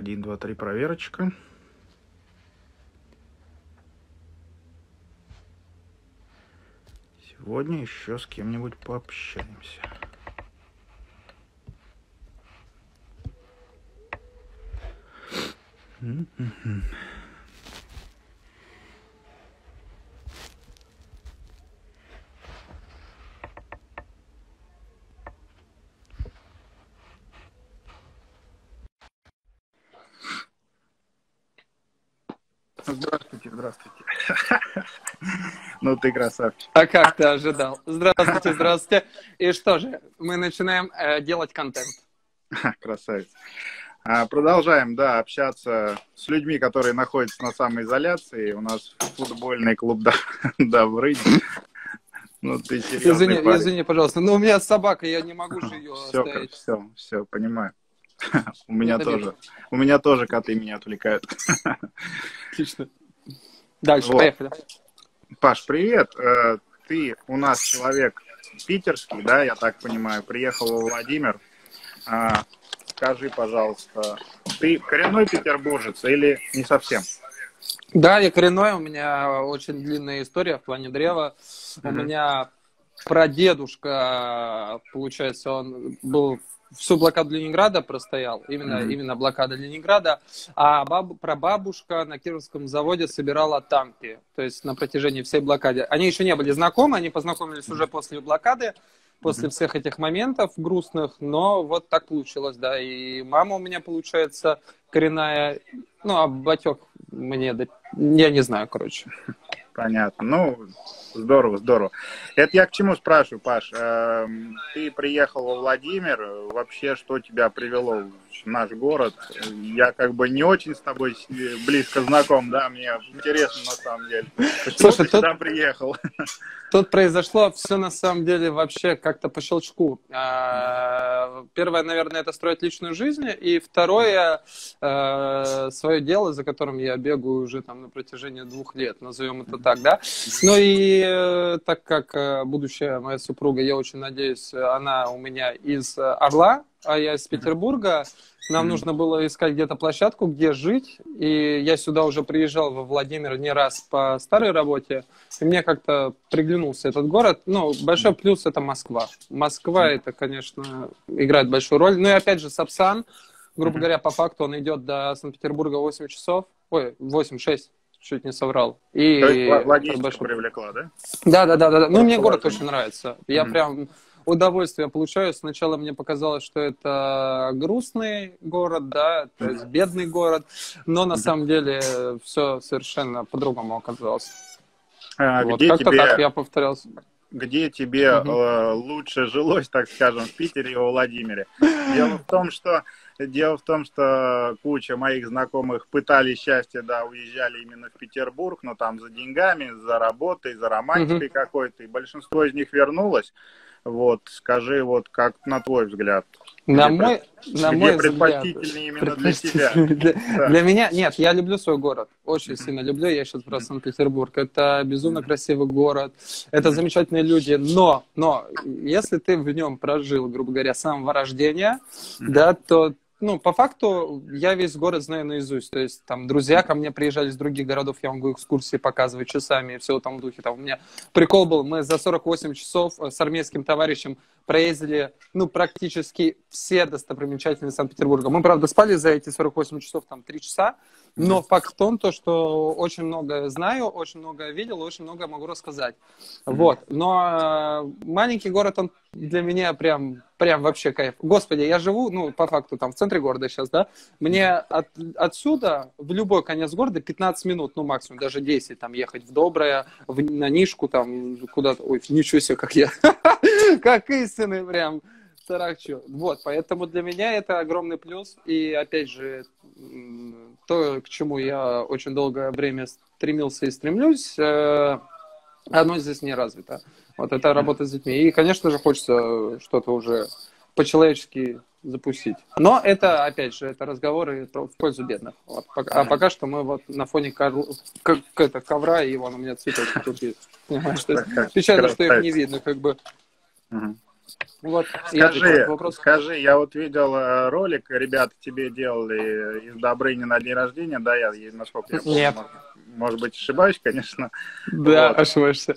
1, 2, 3, проверочка. Сегодня еще с кем-нибудь пообщаемся. Здравствуйте, здравствуйте. Ну ты красавчик. А как ты ожидал? Здравствуйте, здравствуйте. И что же, мы начинаем делать контент. Красавец. Продолжаем, да, общаться с людьми, которые находятся на самоизоляции. У нас футбольный клуб Добрыня. Ну, ты серьезный парень. Извини, пожалуйста, но у меня собака, я не могу же ее оставить. Все, понимаю. У меня тоже коты меня отвлекают. Отлично. Дальше, поехали. Паш, привет. Ты у нас человек питерский, да, я так понимаю. Приехал во Владимир. Скажи, пожалуйста, ты коренной петербуржец или не совсем? Да, я коренной, у меня очень длинная история в плане древа. У меня прадедушка, получается, он был всю блокаду Ленинграда простоял, именно блокада Ленинграда, а прабабушка на Кировском заводе собирала танки, то есть на протяжении всей блокады. Они еще не были знакомы, они познакомились уже после блокады, после всех этих моментов грустных, но вот так получилось, да. И мама у меня, получается, коренная, ну, а батек мне, я не знаю, короче. Понятно. Ну, здорово, здорово. Это я к чему спрашиваю, Паш? Ты приехал во Владимир, вообще, что тебя привело в наш город? Я как бы не очень с тобой близко знаком, да, мне интересно на самом деле. Почему ты сюда приехал? Тут произошло все на самом деле вообще как-то по щелчку. Первое, наверное, это строить личную жизнь, и второе, свое дело, за которым я бегаю уже там на протяжении 2 лет, назовем это так, да. Ну и так как будущая моя супруга, я очень надеюсь, она у меня из Орла, а я из Петербурга, нам нужно было искать где-то площадку, где жить, и я сюда уже приезжал во Владимир не раз по старой работе, и мне как-то приглянулся этот город. Ну, большой плюс — это Москва. Москва, это, конечно, играет большую роль. Ну и опять же, Сапсан, грубо говоря, по факту он идет до Санкт-Петербурга 8 часов, ой, 8-6. Чуть не соврал. И логистика привлекла, да? Да. Ну, мне город очень нравится. Я прям удовольствие получаю. Сначала мне показалось, что это грустный город, да, то есть бедный город, но на самом деле все совершенно по-другому оказалось. Вот как-то так я повторялся. Где тебе лучше жилось, так скажем, в Питере и во Владимире? Дело в том, что куча моих знакомых пытали счастье, да, уезжали именно в Петербург, но там за деньгами, за работой, за романтикой какой-то, и большинство из них вернулось. Вот, скажи, вот как на твой взгляд? На мой предпочтительнее именно для тебя. Для меня, нет, я люблю свой город, очень сильно люблю, я сейчас про Санкт-Петербург, это безумно красивый город, это замечательные люди, но, если ты в нем прожил, грубо говоря, с самого рождения, да, то, ну, по факту, я весь город знаю наизусть, то есть, там, друзья ко мне приезжали из других городов, я могу экскурсии показывать часами и все там в духе, там, у меня прикол был, мы за 48 часов с армейским товарищем проездили, ну, практически все достопримечательности Санкт-Петербурга. Мы, правда, спали за эти 48 часов, там, 3 часа, но факт в том, что очень много знаю, очень много видел, очень много могу рассказать, вот, но маленький город, он для меня прям вообще кайф. Господи, я живу, ну, по факту, там, в центре города сейчас, да, мне отсюда в любой конец города 15 минут, ну, максимум, даже 10, там, ехать в Доброе, на Нишку, там, куда-то, ой, ничего себе, как я, как истинный прям тарахчу. Вот, поэтому для меня это огромный плюс, и, опять же, то, к чему я очень долгое время стремился и стремлюсь, оно здесь не развито. Вот это работа с детьми. И, конечно же, хочется что-то уже по-человечески запустить. Но это, опять же, это разговоры в пользу бедных. Вот. А пока что мы вот на фоне ковра, и вон у меня цветочки тут есть. Печально, что их не видно, как бы. Вот, скажи, я вот видел ролик, ребята тебе делали из Добрыни на день рождения, да, я насколько я помню. Нет. Может быть, ошибаюсь, конечно. Да, вот. Ошибаешься.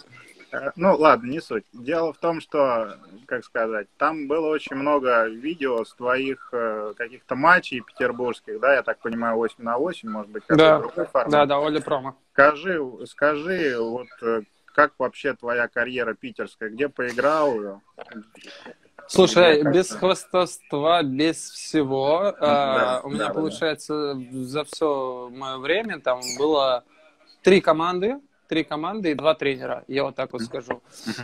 Ну, ладно, не суть. Дело в том, что, как сказать, там было очень много видео с твоих каких-то матчей петербургских, да, я так понимаю, 8 на 8, может быть, какой-то другой формат. Да, да, Оля промо. Скажи, вот как вообще твоя карьера питерская, где поиграл? Слушай, без хвастовства, без всего, у меня, получается, за все мое время там было 3 команды и 2 тренера, я вот так вот скажу.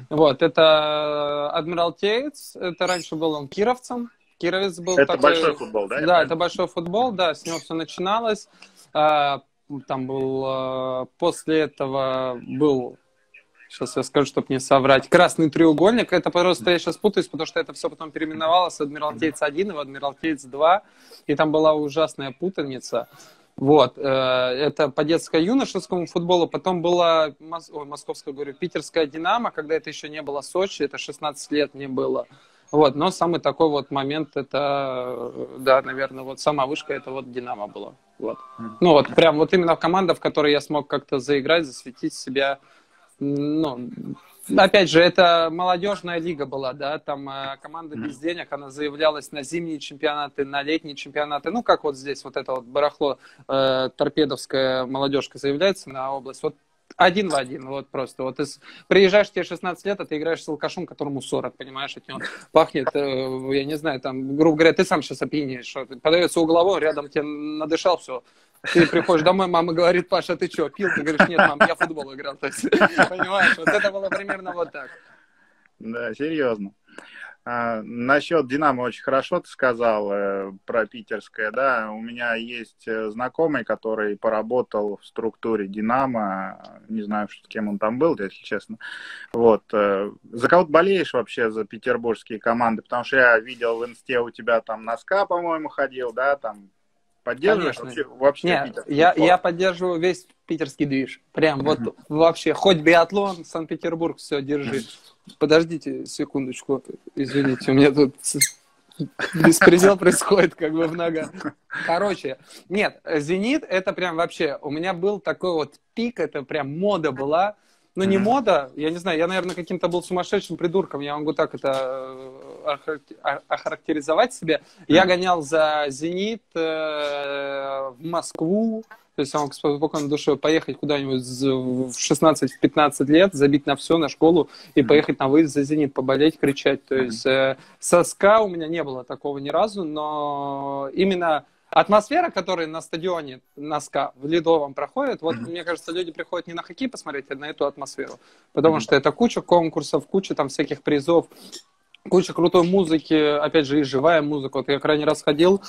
Вот, это Адмиралтеец, это раньше был он кировцем. Кировец был. Это такой... большой футбол, да? Да, это большой футбол, да, с него все начиналось. Там был, после этого был, сейчас я скажу, чтобы не соврать, Красный треугольник, это просто я сейчас путаюсь, потому что это все потом переименовалось Адмиралтеец-1 и в Адмиралтеец-2, и там была ужасная путаница. Вот, это по детско-юношескому футболу, потом была, московская, говорю, питерская «Динамо», когда это еще не было Сочи, это 16 лет не было, вот, но самый такой вот момент, это, да, наверное, вот сама вышка, это вот «Динамо» было, вот. Ну вот, прям вот именно команда, в которой я смог как-то заиграть, засветить себя, ну, опять же, это молодежная лига была, да, там команда без денег, она заявлялась на зимние чемпионаты, на летние чемпионаты, ну, как вот здесь вот это вот барахло, торпедовская молодежка заявляется на область, вот один в один, вот просто, вот приезжаешь, тебе 16 лет, а ты играешь с алкашом, которому 40, понимаешь, от него пахнет, я не знаю, там, грубо говоря, ты сам сейчас опьянеешь, подается угловой, рядом тебе надышал, все. Ты приходишь домой, мама говорит: Паша, ты что, пил? Ты говоришь: нет, мам, я в футбол играл. То есть, понимаешь, вот это было примерно вот так. Да, серьезно. Насчет «Динамо» очень хорошо ты сказал про питерское, да. У меня есть знакомый, который поработал в структуре «Динамо». Не знаю, с кем он там был, если честно. Вот. За кого ты болеешь вообще, за петербургские команды? Потому что я видел в инсте, у тебя там на СКА, по-моему, ходил, да, там. Поддерживаешь вообще? Нет, я поддерживаю весь питерский движ. Прям вот вообще. Хоть биатлон, Санкт-Петербург, все, держи. Подождите секундочку. Извините, у меня тут беспредел происходит как бы в ногах. Короче, нет, «Зенит» это прям вообще... У меня был такой вот пик, это прям мода была. Ну, не мода, я не знаю, я, наверное, каким-то был сумасшедшим придурком, я могу так это охарактеризовать себе. Я гонял за «Зенит» в Москву, то есть я мог спокойно душой поехать куда-нибудь в 16-15 лет, забить на все, на школу, и поехать на выезд за «Зенит», поболеть, кричать. То есть со СКА у меня не было такого ни разу, но именно... Атмосфера, которая на стадионе на СКА в Ледовом проходит, вот, мне кажется, люди приходят не на хоккей посмотреть, а на эту атмосферу. Потому что это куча конкурсов, куча там всяких призов, куча крутой музыки, опять же, и живая музыка. Вот я крайне раз ходил,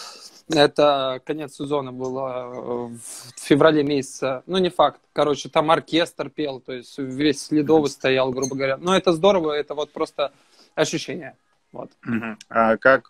это конец сезона было в феврале месяце, ну не факт, короче, там оркестр пел, то есть весь Ледовый стоял, грубо говоря. Но это здорово, это вот просто ощущение. Вот. А как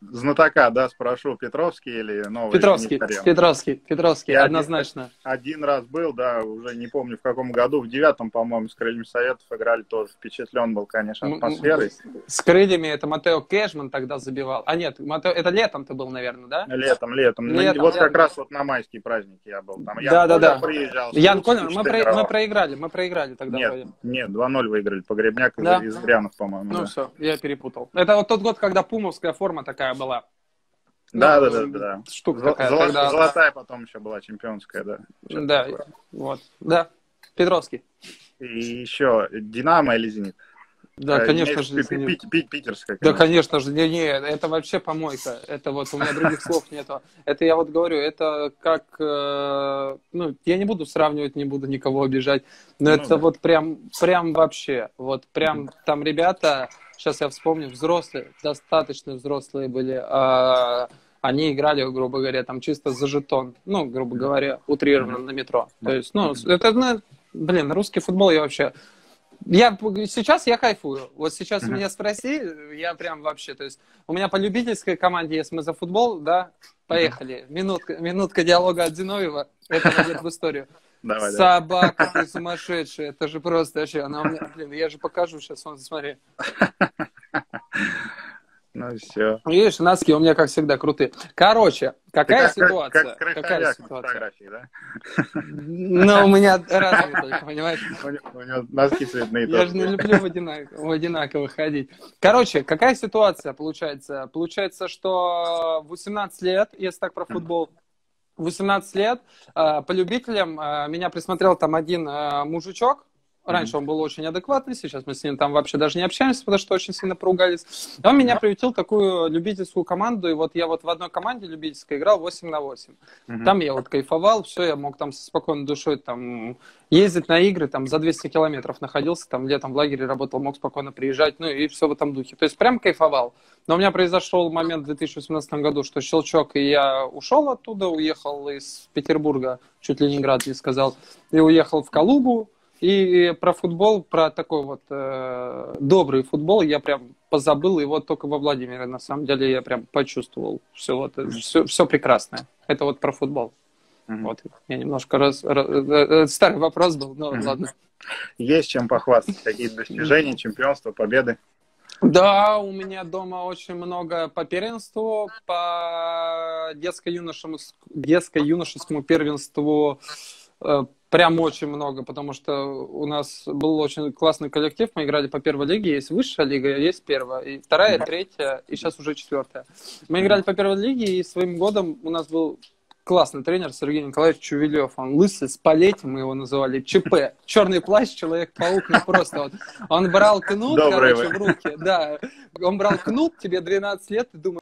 знатока, да, спрошу, Петровский или Новый? Петровский, однозначно. Один раз был, да, уже не помню в каком году, в 9-м, по-моему, с «Крыльями Советов» играли тоже. Впечатлен был, конечно, атмосферой. С «Крыльями» это Матео Кэшман тогда забивал. А нет, это летом ты был, наверное, да? Летом. Вот как раз вот на майские праздники я был. Там Ян приезжал. Ян Коля, мы проиграли тогда. Нет, 2-0 выиграли, Погребняк из Брянов, по-моему. Ну все, я перепутал. Это вот тот год, когда пумовская форма такая была. Да. Штука такая. Золотая потом еще была, чемпионская, да. Да, вот. Да, Петровский. И еще «Динамо» или «Зенит»? Да, конечно же, «Зенит». Питерская. Да, конечно же. Не, это вообще помойка. Это вот у меня других слов нету. Это я вот говорю, это как... Ну, я не буду сравнивать, не буду никого обижать. Но это вот прям вообще. Вот прям там ребята... Сейчас я вспомню, взрослые, достаточно взрослые были, они играли, грубо говоря, там чисто за жетон, ну, грубо говоря, утрированно на метро. То есть, ну, это, блин, русский футбол я вообще... Сейчас я кайфую. Вот сейчас меня спроси, я прям вообще... То есть у меня по любительской команде, если мы за футбол, да, поехали. Минутка диалога от Зиновьева, это войдет в историю. Давай, собака, ты сумасшедшая, это же просто вообще, она у меня, блин, я же покажу сейчас, вон, смотри. Ну все. Видишь, носки у меня, как всегда, крутые. Короче, какая ситуация? Какая ситуация? Ну, у меня разные только, понимаешь? У него носки цветные. Я же не люблю в одинаково ходить. Короче, какая ситуация получается? Получается, что 18 лет, если так про футбол, 18 лет по любителям меня присмотрел там один мужичок. Раньше он был очень адекватный, сейчас мы с ним там вообще даже не общаемся, потому что очень сильно поругались. И он меня приютил в такую любительскую команду, и вот я вот в одной команде любительской играл 8 на 8. Там я вот кайфовал, все, я мог там со спокойной душой там ездить на игры, там за 200 километров находился, там летом в лагере работал, мог спокойно приезжать, ну и все в этом духе. То есть прям кайфовал. Но у меня произошел момент в 2018 году, что щелчок, и я ушел оттуда, уехал из Петербурга, чуть Ленинград не сказал, и уехал в Калугу. И про футбол, про такой вот добрый футбол я прям позабыл, и вот только во Владимире, на самом деле, я прям почувствовал все, вот, все прекрасное. Это вот про футбол. Вот, я немножко старый вопрос был, но ладно. Есть чем похвастаться, какие-то достижения, чемпионства, победы? Да, у меня дома очень много по первенству, по детско-юношескому первенству, прям очень много, потому что у нас был очень классный коллектив, мы играли по первой лиге, есть высшая лига, есть первая, и вторая, третья, и сейчас уже четвертая. Мы играли по первой лиге, и своим годом у нас был классный тренер Сергей Николаевич Чувелев, он лысый, с палеть, мы его называли, ЧП, черный плащ, Человек-паук, ну просто вот. Он брал кнут, короче, в руки, да, он брал кнут, тебе 12 лет, ты думаешь,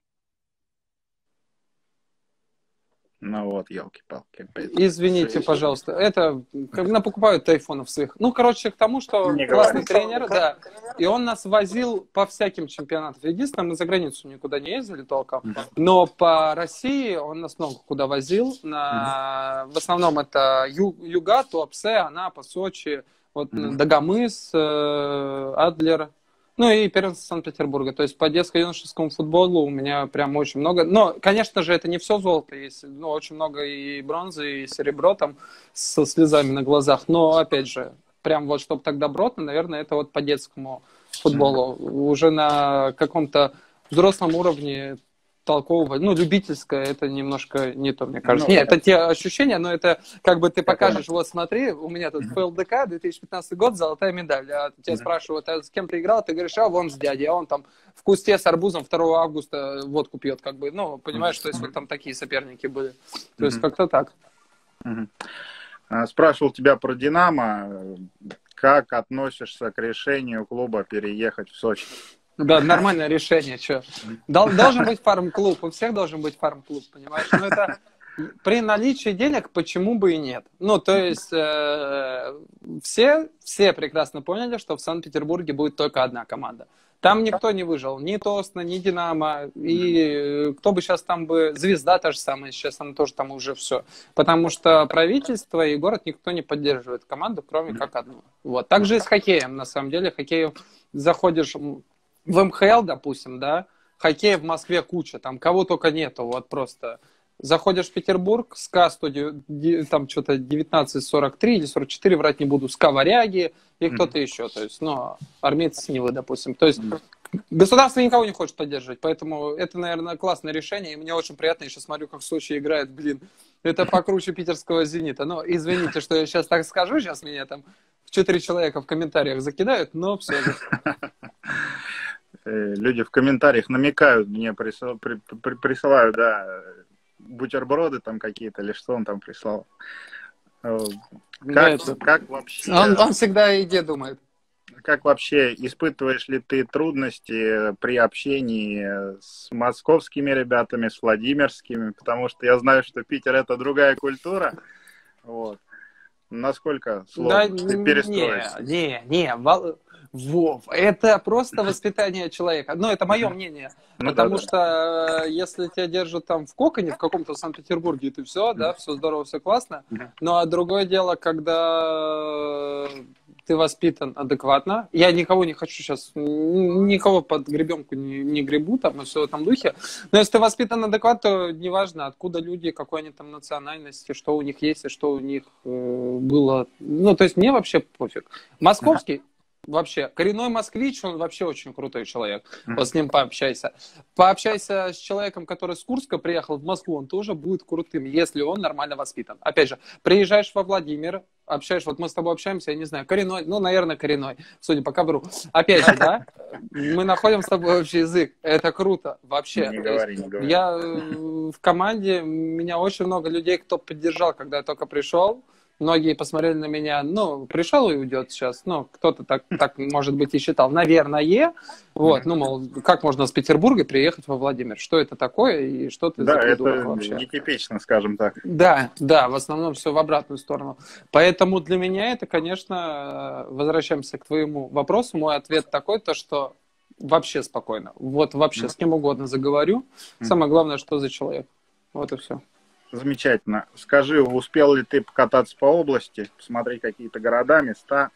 ну вот, елки-палки. Извините, пожалуйста. Это когда покупают айфонов своих. Ну, короче, к тому, что не классный тренер, да. И он нас возил по всяким чемпионатам. Единственное, мы за границу никуда не ездили толком. Но по России он нас много куда возил. В основном это Юга, Туапсе, Анапа, Сочи, вот, Дагомыс, Адлер. Ну и первенство Санкт-Петербурга. То есть по детско-юношескому футболу у меня прям очень много. Но, конечно же, это не все золото. Есть, ну, очень много и бронзы, и серебро там со слезами на глазах. Но, опять же, прям вот чтобы так добротно, наверное, это вот по детскому футболу. Уже на каком-то взрослом уровне толкового, ну, любительское, это немножко не то, мне кажется. Ну, нет, это те ощущения, но это как бы ты покажешь, вот смотри, у меня тут ФЛДК, 2015 год, золотая медаль. А тебя спрашивают, а с кем ты играл? Ты говоришь, а вон с дядей, а он там в кусте с арбузом 2 августа водку пьет, как бы. Ну, понимаешь, то есть вот там такие соперники были. То есть как-то так. Спрашивал тебя про «Динамо». Как относишься к решению клуба переехать в Сочи? Да, нормальное решение, что. Должен быть фарм-клуб, у всех должен быть фарм-клуб, понимаешь? Но это при наличии денег почему бы и нет. Ну, то есть все прекрасно поняли, что в Санкт-Петербурге будет только одна команда. Там никто не выжил, ни Тосно, ни Динамо, и кто бы сейчас там бы... Звезда та же самая, сейчас она тоже там уже все. Потому что правительство и город никто не поддерживает команду, кроме как одну. Вот. Так же и с хоккеем, на самом деле. Хоккеем заходишь... В МХЛ, допустим, да, хоккея в Москве куча, там кого только нету, вот просто. Заходишь в Петербург, СКА, там что-то 1943 или 44, врать не буду, СКА Варяги и кто-то еще, то есть, ну, армейцы Снилы, допустим. То есть государство никого не хочет поддерживать, поэтому это, наверное, классное решение, и мне очень приятно, я сейчас смотрю, как Сочи играет, блин, это покруче питерского «Зенита». Ну, извините, что я сейчас так скажу, сейчас меня там 4 человека в комментариях закидают, но все же. Люди в комментариях намекают, мне присылают, да, бутерброды там какие-то, или что он там прислал. Как вообще... Он всегда о еде думает. Как вообще, испытываешь ли ты трудности при общении с московскими ребятами, с владимирскими? Потому что я знаю, что Питер — это другая культура, вот. Насколько сложно перестроиться? Не, Вов, это просто воспитание человека. Ну, это мое мнение. Ну, потому что если тебя держат там в коконе, в каком-то Санкт-Петербурге, ты все, да, все здорово, все классно. Но другое дело, когда ты воспитан адекватно. Я никого не хочу сейчас, никого под гребенку не гребу, там, и все в этом духе. Но если ты воспитан адекватно, то неважно, откуда люди, какой они там национальности, что у них есть и что у них было. Ну, то есть мне вообще пофиг. Московский вообще, коренной москвич, он вообще очень крутой человек. Вот с ним пообщайся. Пообщайся с человеком, который с Курска приехал в Москву, он тоже будет крутым, если он нормально воспитан. Опять же, приезжаешь во Владимир, общаешься, вот мы с тобой общаемся, я не знаю, коренной, ну, наверное, коренной, судя по ковру. Опять же, да, мы находим с тобой общий язык, это круто, вообще. Не говори, не говори. Я в команде, меня очень много людей, кто поддержал, когда я только пришел. Многие посмотрели на меня, ну, пришел и уйдет сейчас, ну, кто-то так может быть, и считал, наверное, вот, ну, мол, как можно с Петербурга приехать во Владимир, что это такое и что ты за придурок вообще? Да, это нетипично, скажем так. Да, да, в основном все в обратную сторону. Поэтому для меня это, конечно, возвращаемся к твоему вопросу, мой ответ такой, то, что вообще спокойно, вот вообще с кем угодно заговорю, самое главное, что за человек, вот и все. Замечательно. Скажи, успел ли ты покататься по области, посмотреть какие-то города, места?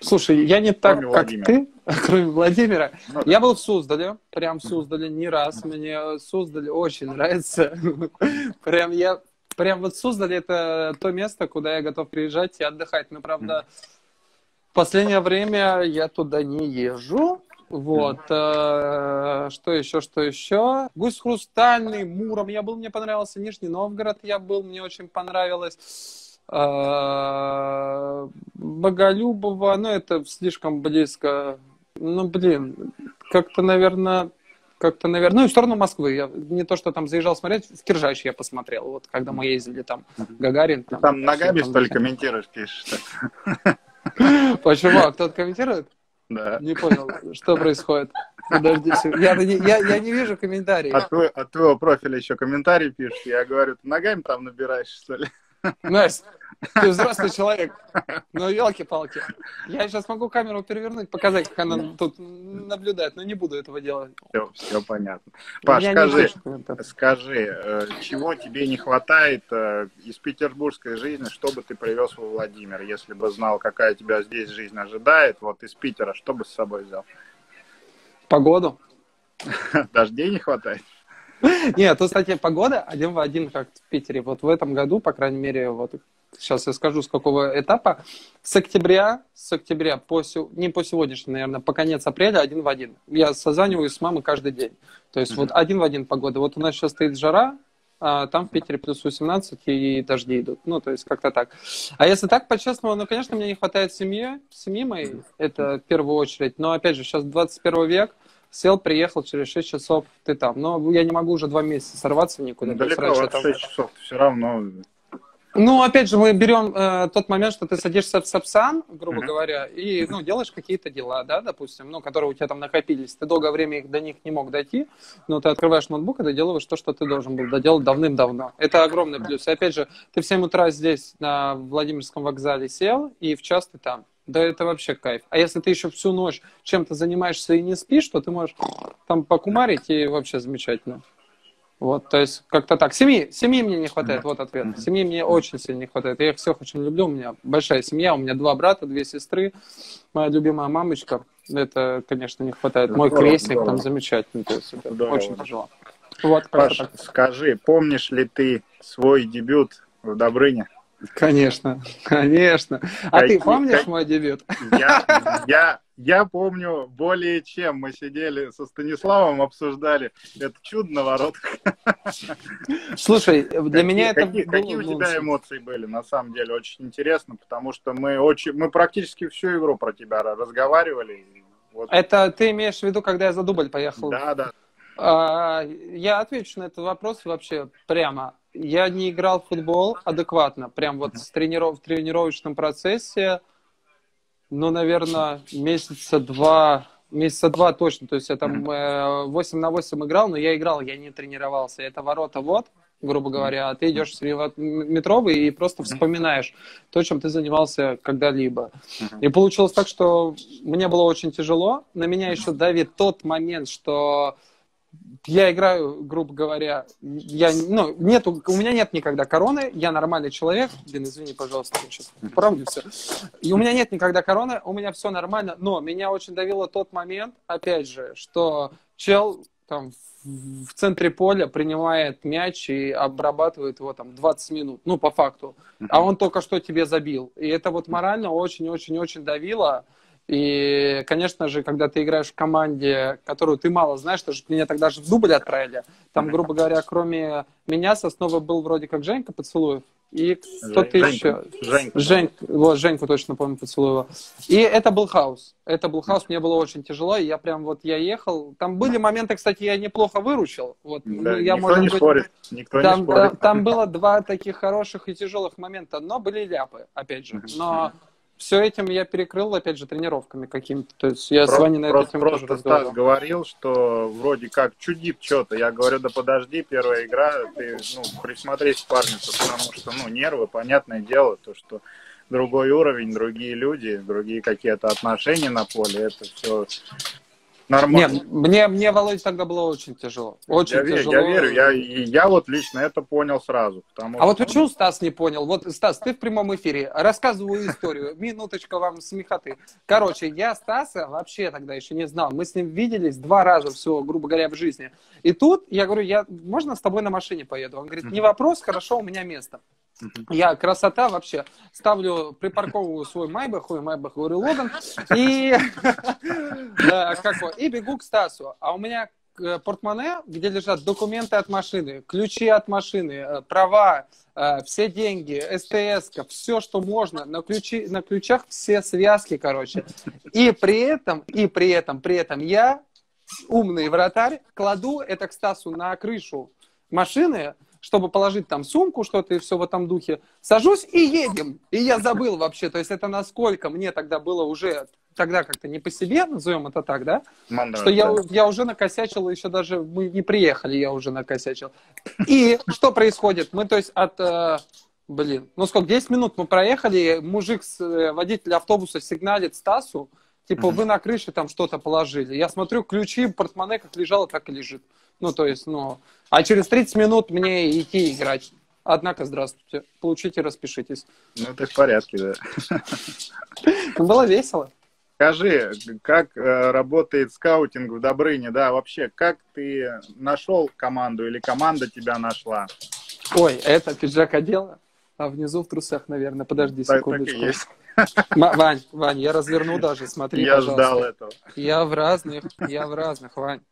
Слушай, я не так, как ты, кроме Владимира. Ну, я был в Суздале, прям в Суздале не раз. Мне Суздаль очень нравится. Прям вот Суздаль — это то место, куда я готов приезжать и отдыхать. Но, правда, в последнее время я туда не езжу. Вот, что еще? Гусь-Хрустальный, Муром я был, мне понравился, Нижний Новгород я был, мне очень понравилось, Боголюбово, ну, это слишком близко, ну, блин, как-то, наверное, ну, и в сторону Москвы, я не то, что там заезжал смотреть, в Киржач я посмотрел, вот, когда мы ездили там, Гагарин. Там ногами, что ли, комментируешь, пишешь? Почему? Кто-то комментирует? Да. Не понял, что происходит. Подожди, я не вижу комментариев. От твоего профиля еще комментарии пишешь. Я говорю, ты ногами там набираешь, что ли? Настя, ты взрослый человек. Ну, елки-палки. Я сейчас могу камеру перевернуть, показать, как она тут наблюдает, но не буду этого делать. Все понятно. Паш, скажи, чего тебе не хватает из петербургской жизни, что бы ты привез во Владимир, если бы знал, какая тебя здесь жизнь ожидает, вот из Питера, что бы с собой взял? Погоду. Дождей не хватает? Нет, тут, кстати, погода один в один, как в Питере. Вот в этом году, по крайней мере, вот сейчас я скажу, с какого этапа. С октября не по сегодняшнему, наверное, по конец апреля один в один. Я созваниваюсь с мамой каждый день. То есть вот один в один погода. Вот у нас сейчас стоит жара, а там в Питере плюс 18 и дожди идут. Ну, то есть как-то так. А если так, по-честному, ну, конечно, мне не хватает семьи моей. Это в первую очередь. Но, опять же, сейчас 21 век. Сел, приехал, через 6 часов ты там. Но я не могу уже 2 месяца сорваться никуда. Далеко от 6 часов все равно. Ну, опять же, мы берем тот момент, что ты садишься в Сапсан, грубо говоря, и, ну, делаешь какие-то дела, да, допустим, ну, которые у тебя там накопились. Ты долгое время до них не мог дойти, но ты открываешь ноутбук и доделываешь то, что ты должен был доделать давным-давно. Это огромный плюс. И, опять же, ты в 7 утра здесь на Владимирском вокзале сел, и в час ты там. Да это вообще кайф. А если ты еще всю ночь чем-то занимаешься и не спишь, то ты можешь там покумарить, и вообще замечательно. Вот, то есть как-то так. Семьи мне не хватает, вот ответ. Семьи мне очень сильно не хватает. Я их всех очень люблю, у меня большая семья, у меня 2 брата, 2 сестры, моя любимая мамочка. Это, конечно, не хватает. Мой крестник там замечательный, то есть это очень тяжело. Вот, Паш, скажи, помнишь ли ты свой дебют в Добрыне? Конечно, конечно. А ты помнишь мой дебют? Я помню более чем. Мы сидели со Станиславом, обсуждали. Это чудо на воротах. Слушай, для меня это... Какие у тебя эмоции были? На самом деле очень интересно, потому что мы практически всю игру про тебя разговаривали. Вот. Это ты имеешь в виду, когда я за дубль поехал? Да, да. Я отвечу на этот вопрос вообще прямо. Я не играл в футбол адекватно, прям вот в тренировочном процессе, ну, наверное, месяца два точно. То есть я там 8 на 8 играл, но я играл, я не тренировался. Это ворота вот, грубо говоря, а ты идешь в 7-метровый и просто вспоминаешь то, чем ты занимался когда-либо. И получилось так, что мне было очень тяжело. На меня еще давит тот момент, что... Я играю, грубо говоря, у меня нет никогда короны, я нормальный человек, блин, извини, пожалуйста, я сейчас поправлю все, и у меня нет никогда короны, у меня все нормально, но меня очень давило тот момент, опять же, что чел там в центре поля принимает мяч и обрабатывает его там 20 минут, ну, по факту, а он только что тебе забил, и это вот морально очень-очень-очень давило. И, конечно же, когда ты играешь в команде, которую ты мало знаешь, потому что меня тогда же в дубль отправили, там, грубо говоря, кроме меня Сосновой был вроде как Женька Поцелуев и кто-то еще. Женьку точно помню Поцелуева. И это был хаос. Это был хаос, мне было очень тяжело, и я прям вот, я ехал. Там были моменты, кстати, я неплохо выручил. Вот, да, я, никто может не быть, спорит. Никто там, не спорит. Там было два таких хороших и тяжелых момента, но были ляпы, опять же. Но... Все этим я перекрыл, опять же, тренировками какими-то. То есть я с Ваней на эту тему тоже разговаривал. Стас говорил, что вроде как чудит что-то. Я говорю, да подожди, первая игра, ты, ну, присмотрись к парню, потому что, ну, нервы, понятное дело, то, что другой уровень, другие люди, другие какие-то отношения на поле, это все... Нормально. Нет, мне, Володя, тогда было очень тяжело. Очень тяжело. Я верю, я вот лично это понял сразу. Потому... А вот почему Стас не понял? Вот, Стас, ты в прямом эфире, рассказываю историю, минуточка вам смехоты. Короче, я Стаса вообще тогда еще не знал. Мы с ним виделись 2 раза всего, грубо говоря, в жизни. И тут я говорю, можно с тобой на машине поеду? Он говорит, не вопрос, хорошо, у меня место. Я красота вообще. Ставлю, припарковываю свой Майбах, ой, Майбах, говорю, Логан, и бегу к Стасу. А у меня портмоне, где лежат документы от машины, ключи от машины, права, все деньги, СТС-ка, все, что можно, на ключах все связки, короче. И при этом я, умный вратарь, кладу это к Стасу на крышу машины, чтобы положить там сумку, что-то и все в этом духе. Сажусь и едем. И я забыл вообще. То есть это насколько мне тогда было уже, тогда как-то не по себе, назовем это так, да? Мандат, что я уже накосячил, еще даже мы не приехали, я уже накосячил. И что происходит? Мы, то есть, ну сколько, 10 минут мы проехали, мужик, водитель автобуса сигналит Стасу, типа, вы на крыше там что-то положили. Я смотрю, ключи, портмоне как лежало, так и лежит. Ну, то есть, ну... А через 30 минут мне идти играть. Однако, здравствуйте. Получите, распишитесь. Ну, ты в порядке, да. Было весело. Скажи, как работает скаутинг в Добрыне, да, вообще, как ты нашел команду или команда тебя нашла? Ой, это пиджак одела, а внизу в трусах, наверное. Подожди секундочку. Вань, я разверну даже, смотри, пожалуйста. Я ждал этого. Я в разных, Вань.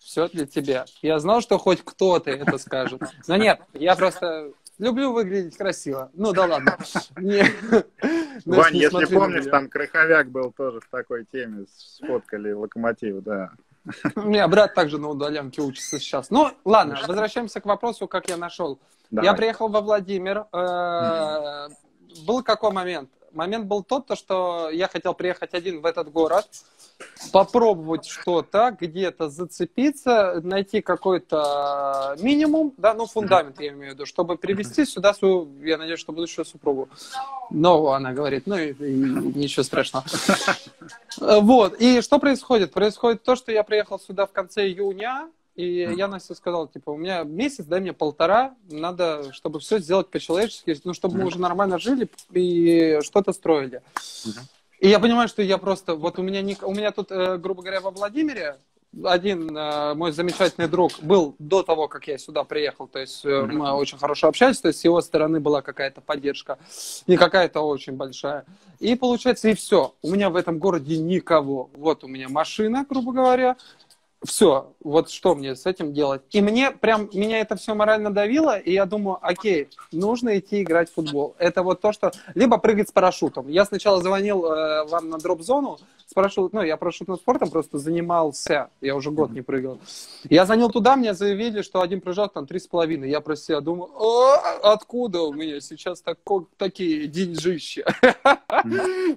Все для тебя. Я знал, что хоть кто-то это скажет. Но нет, я просто люблю выглядеть красиво. Ну да ладно. Вань, если помнишь, там Крыховяк был тоже в такой теме. Сфоткали Локомотив, да. У меня брат также на удаленке учится сейчас. Ну ладно, возвращаемся к вопросу, как я нашел. Я приехал во Владимир. Был какой момент? Момент был тот, что я хотел приехать один в этот город, попробовать что-то, где-то зацепиться, найти какой-то минимум, да, ну, фундамент, я имею в виду, чтобы привести сюда свою, я надеюсь, что будущую супругу. Но она говорит, ну, и ничего страшного. Вот, и что происходит? Происходит то, что я приехал сюда в конце июня, и я Насте сказал, типа, у меня месяц, дай мне 1,5, надо, чтобы все сделать по-человечески, ну, чтобы мы уже нормально жили и что-то строили. И я понимаю, что я просто... Вот у меня тут, грубо говоря, во Владимире один мой замечательный друг был до того, как я сюда приехал. То есть мы очень хорошо общались. То есть с его стороны была какая-то поддержка. Не какая-то очень большая. И получается, и все. У меня в этом городе никого. Вот у меня машина, грубо говоря. Все. Вот что мне с этим делать? И мне прям... Меня это все морально давило. И я думаю, окей, нужно идти играть в футбол. Это вот то, что... Либо прыгать с парашютом. Я сначала звонил вам на дроп-зону. Ну, я парашютным спортом просто занимался. Я уже год не прыгал. Я звонил туда, мне заявили, что один прыжок там 3,5. Я про себя думал, откуда у меня сейчас такие деньжища?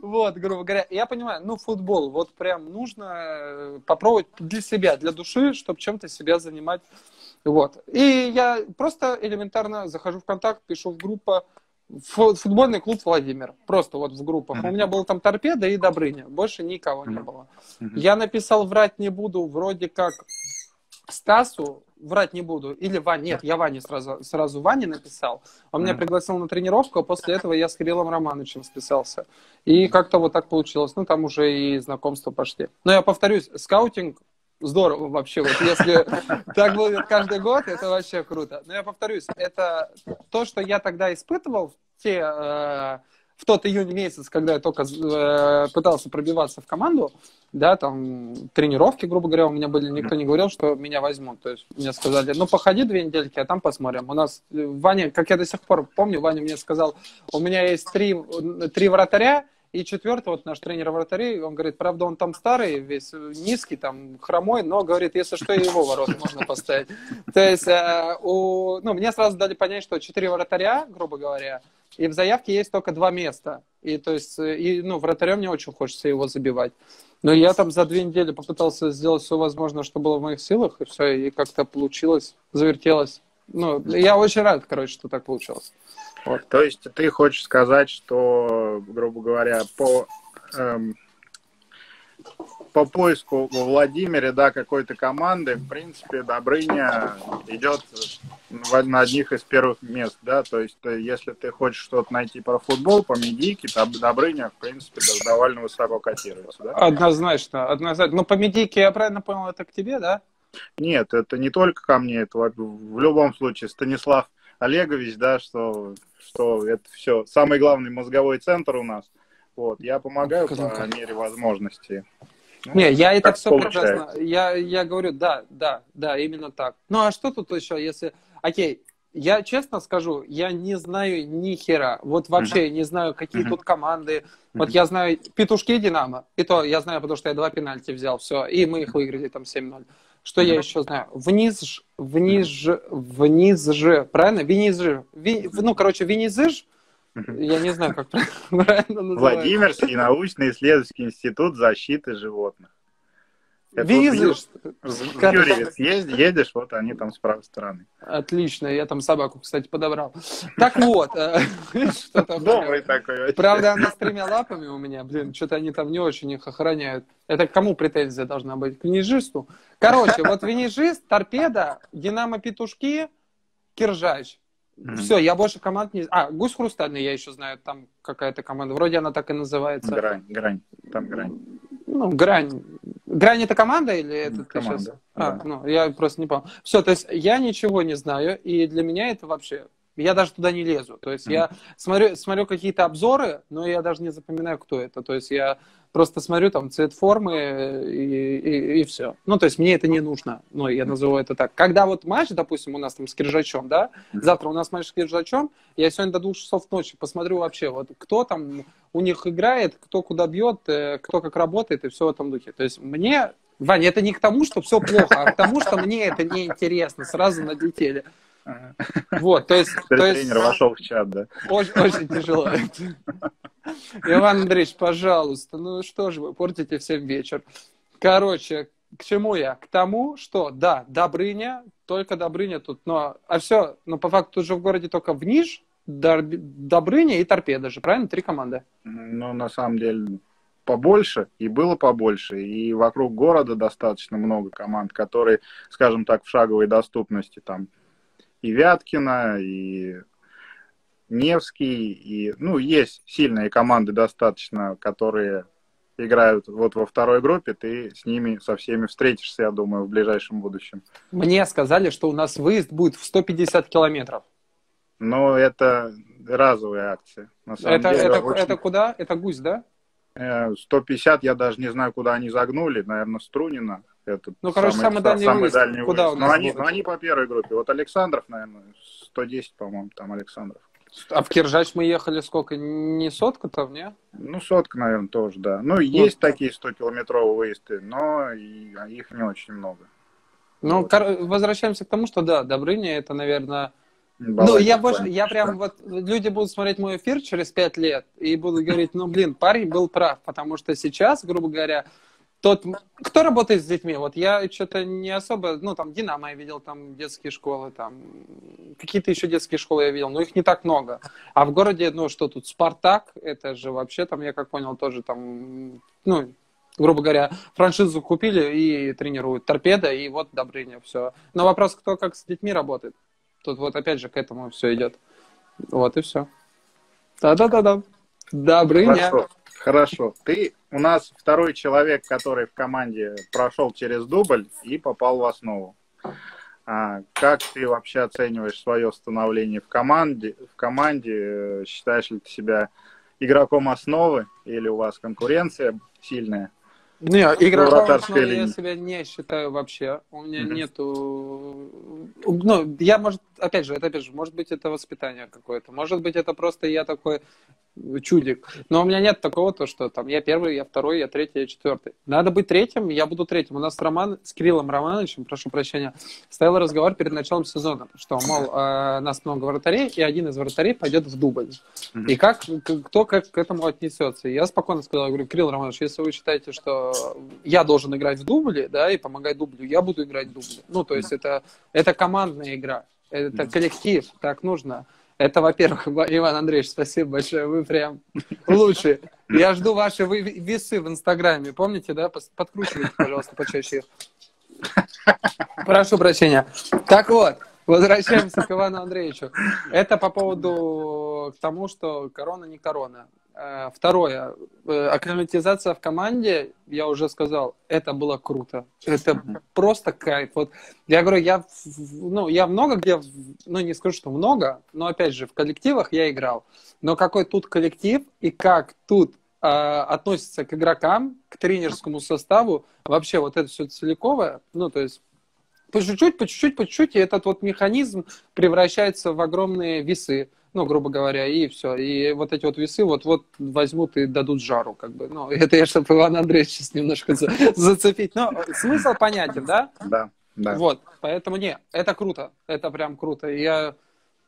Вот, грубо говоря. Я понимаю, ну, футбол. Вот прям нужно попробовать для себя, для души, чтобы чем-то себя занимать. Вот. И я просто элементарно захожу в контакт, пишу в группу футбольный клуб Владимир. Просто вот в группах. У меня был там Торпеда и Добрыня. Больше никого не было. Я написал, врать не буду, вроде как Стасу, врать не буду. Или Ване. Нет, я Ване сразу Ване написал. Он меня пригласил на тренировку, а после этого я с Кириллом Романовичем списался. И как-то вот так получилось. Ну, там уже и знакомства пошли. Но я повторюсь, скаутинг здорово вообще, вот если так будет каждый год, это вообще круто. Но я повторюсь, это то, что я тогда испытывал в те в тот июнь месяц, когда я только пытался пробиваться в команду, да, там тренировки, грубо говоря, у меня были, никто не говорил, что меня возьмут. То есть мне сказали, ну, походи 2 недельки, а там посмотрим. У нас Ваня, как я до сих пор помню, Ваня мне сказал, у меня есть 3 вратаря, и 4-й, вот наш тренер вратарей, он говорит, правда, он там старый, весь низкий, там, хромой, но, говорит, если что, и его ворота можно поставить. То есть, ну, мне сразу дали понять, что 4 вратаря, грубо говоря, и в заявке есть только 2 места. И, то есть, ну, вратарем мне очень хочется его забивать. Но я там за 2 недели попытался сделать все возможное, что было в моих силах, и все, и как-то получилось, завертелось. Ну, я очень рад, короче, что так получилось. Вот. То есть ты хочешь сказать, что, грубо говоря, по поиску во Владимире, да, какой-то команды, в принципе, Добрыня идет на одних из первых мест, да, то есть если ты хочешь что-то найти про футбол, по медийке, там Добрыня, в принципе, довольно высоко котируется, да? Однозначно, однозначно. Ну, по медийке, я правильно понял, это к тебе, да? Нет, это не только ко мне, это в любом случае Станислав Олегович, да, что это все самый главный мозговой центр у нас. Вот, я помогаю по мере возможности. Ну, не, я это все прекрасно. Я говорю, да, именно так. Ну а что тут еще, если... Окей, я честно скажу, я не знаю ни хера. Вот вообще не знаю, какие тут команды. Вот я знаю петушки Динамо. И то я знаю, потому что я 2 пенальти взял, все. И мы их выиграли там 7-0. Что я еще знаю? Вниз же, правильно? Ну, короче, Венизыж, я не знаю, как правильно называется. Владимирский научно-исследовательский институт защиты животных. Венизыж. В Юрьевец едешь, вот они там с правой стороны. Отлично, я там собаку, кстати, подобрал. Так вот. Добрый такой. Правда, она с 3 лапами у меня, блин, что-то они там не очень их охраняют. Это к кому претензия должна быть? К венижисту? Короче, вот венижист, торпеда, динамо-петушки, киржач. Все, я больше команд не... А, гусь-хрустальный я еще знаю, там какая-то команда. Вроде она так и называется. Грань. Там грань. Ну, грань. Грань — это команда или это команда, сейчас? Да. Ну, я просто не помню. Все, то есть я ничего не знаю, и для меня это вообще... Я даже туда не лезу. То есть я смотрю какие-то обзоры, но я даже не запоминаю, кто это. То есть я просто смотрю там цвет формы и все. Ну, то есть мне это не нужно. Ну, я назову это так. Когда вот матч, допустим, у нас там с Киржачом, да? Завтра у нас матч с Киржачом. Я сегодня до 2 часов ночи посмотрю вообще, вот кто там у них играет, кто куда бьет, кто как работает и все в этом духе. То есть мне... Ваня, это не к тому, что все плохо, а к тому, что мне это неинтересно. Сразу налетели. Вот, то есть тренер вошел в чат, да? Очень тяжело. Иван Андреевич, пожалуйста, ну что же вы портите всем вечер. Короче, к чему я? К тому, что, да, Добрыня, только Добрыня тут, но, а все, но по факту тут же в городе только Вниж, Добрыня и Торпеда же, правильно? 3 команды. Ну, на самом деле... побольше, и было побольше, и вокруг города достаточно много команд, которые, скажем так, в шаговой доступности, там, и Вяткино, и Невский, и, ну, есть сильные команды достаточно, которые играют вот во 2-й группе, ты с ними, со всеми встретишься, я думаю, в ближайшем будущем. Мне сказали, что у нас выезд будет в 150 километров. Ну, это разовая акция. На самом деле, это куда? Это Гусь, да? 150, я даже не знаю, куда они загнули, наверное, Струнина. Это ну, короче, самый дальний выезд. Куда у нас но они по 1-й группе. Вот Александров, наверное, 110, по-моему, там Александров. А в Киржач мы ехали сколько? Не сотка там, не? Ну, сотка, наверное, тоже, да. Ну, есть такие 100-километровые выезды, но их не очень много. Ну, вот. Возвращаемся к тому, что, да, Добрыня, это, наверное... Ну, я прям вот, люди будут смотреть мой эфир через 5 лет и будут говорить, ну, блин, парень был прав, потому что сейчас, грубо говоря, тот, кто работает с детьми, вот я что-то не особо, ну, там, Динамо я видел, там, детские школы, там, какие-то еще детские школы я видел, но их не так много. А в городе, ну, что тут, Спартак, это же вообще, там, я как понял, тоже там, ну, грубо говоря, франшизу купили и тренируют, Торпеда и вот Добрыня, все. Но вопрос, кто как с детьми работает. Тут вот опять же к этому все идет. Вот и все. Да-да-да-да. Добрыня. Хорошо. Ты у нас 2-й человек, который в команде прошел через дубль и попал в основу. Как ты вообще оцениваешь свое становление в команде? Считаешь ли ты себя игроком основы или у вас конкуренция сильная? Нет, игроком основы я себя не считаю вообще. У меня нету... Ну, я, может, опять же, может быть, это воспитание какое-то. Может быть, это просто я такой чудик. Но у меня нет такого, то, что там я первый, я второй, я третий, я четвертый. Надо быть третьим, я буду третьим. У нас Роман, с Кириллом Романовичем, прошу прощения, стоял разговор перед началом сезона, что, мол, нас много вратарей, и один из вратарей пойдет в дубль. И как, кто как к этому отнесется? И я спокойно сказал, я говорю, Кирилл Романович, если вы считаете, что я должен играть в дубле, да, и помогать дублю, я буду играть в дубле. Ну, то есть это командная игра, это коллектив, так нужно. Это, во-первых, Иван Андреевич, спасибо большое, вы прям лучшие. Я жду ваши весы в Инстаграме, помните, да? Подкручивайте, пожалуйста, почаще их. Прошу прощения. Так вот, возвращаемся к Ивану Андреевичу. Это по поводу тому, что корона не корона. Второе. Акклиматизация в команде, я уже сказал, это было круто. Это просто кайф. Вот, я говорю, я много где, ну не скажу, что много, но опять же, в коллективах я играл. Но какой тут коллектив и как тут относится к игрокам, к тренерскому составу, вообще вот это все целиковое, ну то есть по чуть-чуть, и этот вот механизм превращается в огромные весы. Ну, грубо говоря, и все. И вот эти вот весы вот-вот возьмут и дадут жару, как бы. Ну, это я, чтобы Ивана Андреевича сейчас немножко зацепить. Но смысл понятен, да? Да. Вот. Поэтому, это круто. Это прям круто. Я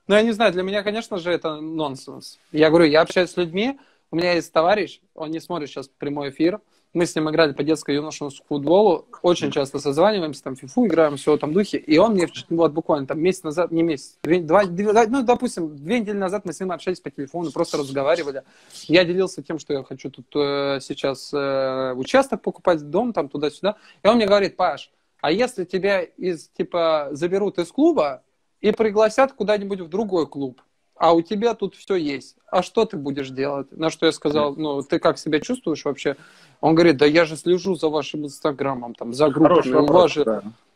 не знаю, для меня, конечно же, это нонсенс. Я говорю, я общаюсь с людьми. У меня есть товарищ, он не смотрит сейчас прямой эфир. Мы с ним играли по детско-юношескому футболу. Очень часто созваниваемся, там, фифу играем, все в этом духе. И он мне буквально там месяц назад, не месяц, две недели назад мы с ним общались по телефону, просто разговаривали. Я делился тем, что я хочу тут сейчас участок покупать, дом там, туда-сюда. И он мне говорит: Паш, а если тебя заберут из клуба и пригласят куда-нибудь в другой клуб? А у тебя тут все есть. А что ты будешь делать? На что я сказал, ты как себя чувствуешь вообще? Он говорит, да я же слежу за вашим инстаграмом, там, за группами.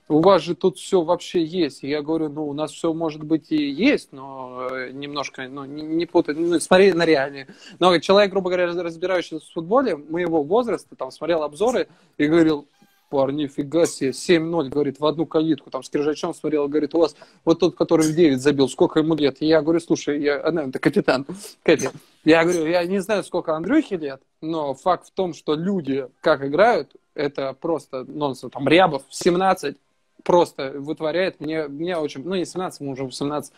У вас же тут все вообще есть. И я говорю, у нас все может быть и есть, но немножко, не путай, смотри на реальные. Но человек, грубо говоря, разбирающийся в футболе, моего возраста, там, смотрел обзоры и говорил, парни, нифига себе, 7-0, говорит, в одну калитку, там, с Киржачом смотрел, говорит, у вас вот тот, который в 9 забил, сколько ему лет? И я говорю, слушай, это капитан, Кэти, я говорю, я не знаю, сколько Андрюхе лет, но факт в том, что люди как играют, это просто нонсенс. Там Рябов 17 просто вытворяет, мне очень, не 17, мы уже 18.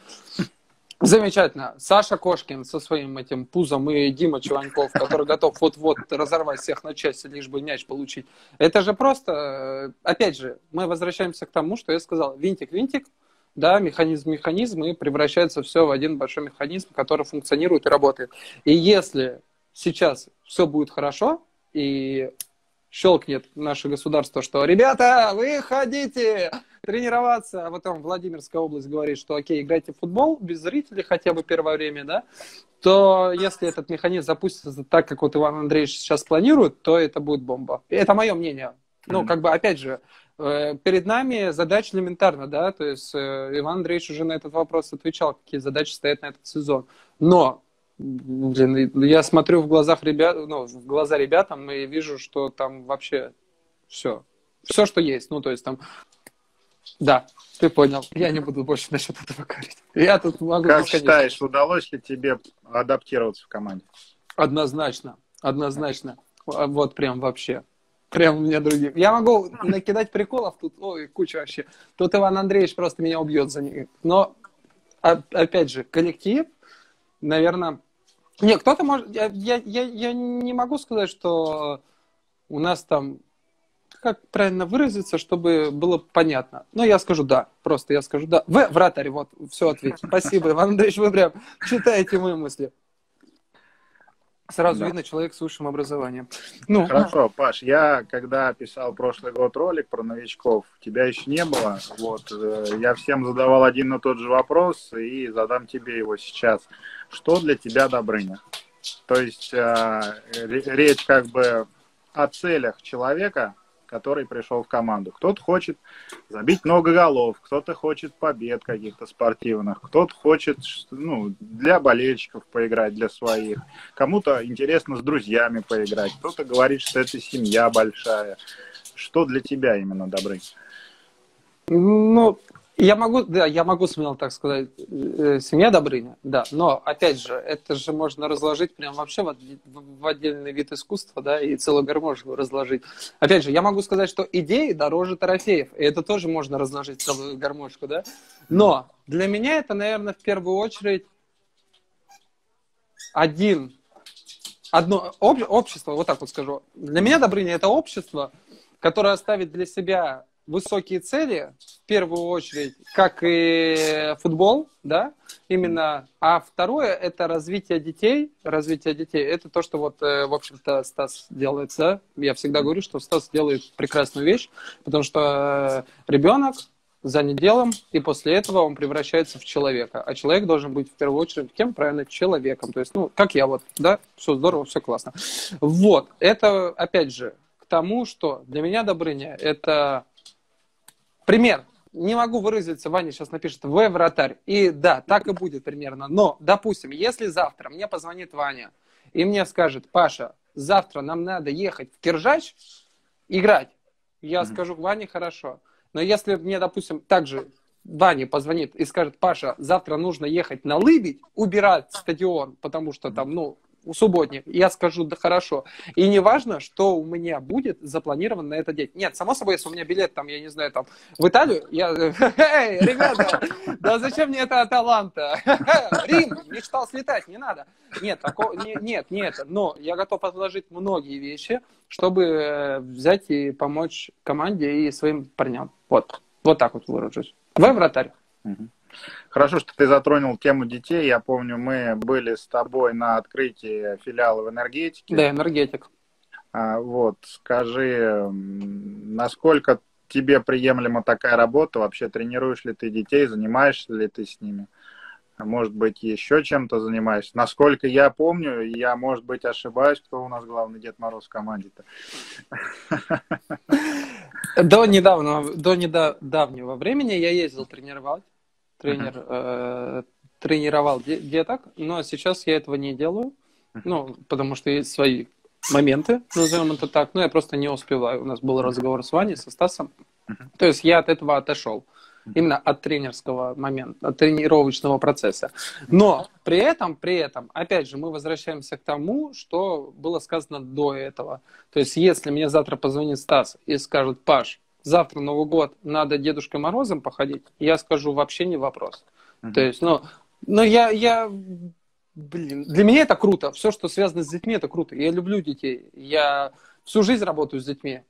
Замечательно. Саша Кошкин со своим этим пузом и Дима Чуванков, который готов вот-вот разорвать всех на части, лишь бы мяч получить. Это же просто... Опять же, мы возвращаемся к тому, что я сказал. Винтик-винтик, да, механизм, и превращается все в один большой механизм, который функционирует и работает. И если сейчас все будет хорошо, и щелкнет наше государство, что «Ребята, выходите!» тренироваться, а потом Владимирская область говорит, что окей, играйте в футбол без зрителей хотя бы первое время, да, то если этот механизм запустится так, как вот Иван Андреевич сейчас планирует, то это будет бомба. Это мое мнение. Ну, как бы, опять же, перед нами задача элементарна, да, то есть Иван Андреевич уже на этот вопрос отвечал, какие задачи стоят на этот сезон. Но, блин, я смотрю в глаза ребятам и вижу, что там вообще все, что есть, ну, то есть там... Да, ты понял. Я не буду больше насчет этого говорить. Я тут могу... Как считаешь, удалось ли тебе адаптироваться в команде? Однозначно. Вот прям вообще. Прям у меня другие. Я могу накидать приколов тут, куча вообще. Тут Иван Андреевич просто меня убьет за них. Но, опять же, коллектив, наверное... Не, кто-то может... Я не могу сказать, что у нас там... Как правильно выразиться, чтобы было понятно? Ну, я скажу да. Просто я скажу да. Вы, вратарь, вот, все ответил. Спасибо, Иван Андреевич, вы прям читаете мои мысли. Сразу видно, человек с высшим образованием. Хорошо, Паш, я когда писал прошлый год ролик про новичков, тебя еще не было. Вот, я всем задавал один и тот же вопрос, и задам тебе его сейчас. Что для тебя Добрыня? То есть, речь как бы о целях человека, который пришел в команду. Кто-то хочет забить много голов, кто-то хочет побед каких-то спортивных, кто-то хочет, ну, для болельщиков поиграть, для своих. Кому-то интересно с друзьями поиграть, кто-то говорит, что это семья большая. Что для тебя именно, Добрый? Ну, я могу, да, я могу смело так сказать, семья Добрыня, да, но, опять же, это же можно разложить прям вообще в отдельный вид искусства, да, и целую гармошку разложить. Опять же, я могу сказать, что идеи дороже трофеев, и это тоже можно разложить целую гармошку, да, но для меня это, наверное, в первую очередь одно общество, вот так вот скажу. Для меня Добрыня — это общество, которое оставит для себя высокие цели, в первую очередь, как и футбол, да, именно. А второе — это развитие детей. Развитие детей — это то, что вот, в общем-то, Стас делает, да. Я всегда говорю, что Стас делает прекрасную вещь, потому что ребенок занят делом, и после этого он превращается в человека. А человек должен быть в первую очередь кем? Правильно, человеком. То есть, ну, как я вот, да, все здорово, все классно. Вот, это, опять же, к тому, что для меня Добрыня — это... Пример. Не могу выразиться, Ваня сейчас напишет, вы вратарь. И да, так и будет примерно. Но, допустим, если завтра мне позвонит Ваня и мне скажет: Паша, завтра нам надо ехать в Киржач играть. Я скажу: Ване, хорошо. Но если мне, допустим, также Ваня позвонит и скажет: Паша, завтра нужно ехать на Лыбедь, убирать стадион, потому что там, ну, субботник, я скажу: да, хорошо. И не важно, что у меня будет запланировано на этот день. Нет, само собой, если у меня билет, там, я не знаю, там, в Италию, я... Эй, ребята, да зачем мне эта Аталанта? Рим, мечтал слетать, не надо. Нет, такого... Нет, но я готов отложить многие вещи, чтобы взять и помочь команде и своим парням. Вот, вот так вот выражусь. Вы вратарь. Хорошо, что ты затронул тему детей. Я помню, мы были с тобой на открытии филиала в энергетике. Да, энергетик. Вот, скажи, насколько тебе приемлема такая работа? Вообще, тренируешь ли ты детей, занимаешься ли ты с ними? Может быть, еще чем-то занимаешься? Насколько я помню, я, может быть, ошибаюсь, кто у нас главный Дед Мороз в команде-то. До недавнего времени я ездил тренировать. Тренировал деток, но сейчас я этого не делаю, ну, потому что есть свои моменты, назовем это так, но я просто не успеваю. У нас был разговор с Ваней, со Стасом, то есть я от этого отошел, именно от тренерского момента, от тренировочного процесса. Но при этом, опять же, мы возвращаемся к тому, что было сказано до этого. То есть если мне завтра позвонит Стас и скажет: Паш, завтра Новый год, надо Дедушкой Морозом походить, я скажу: вообще не вопрос. То есть, ну я, блин, для меня это круто. Все, что связано с детьми, это круто. Я люблю детей. Я всю жизнь работаю с детьми.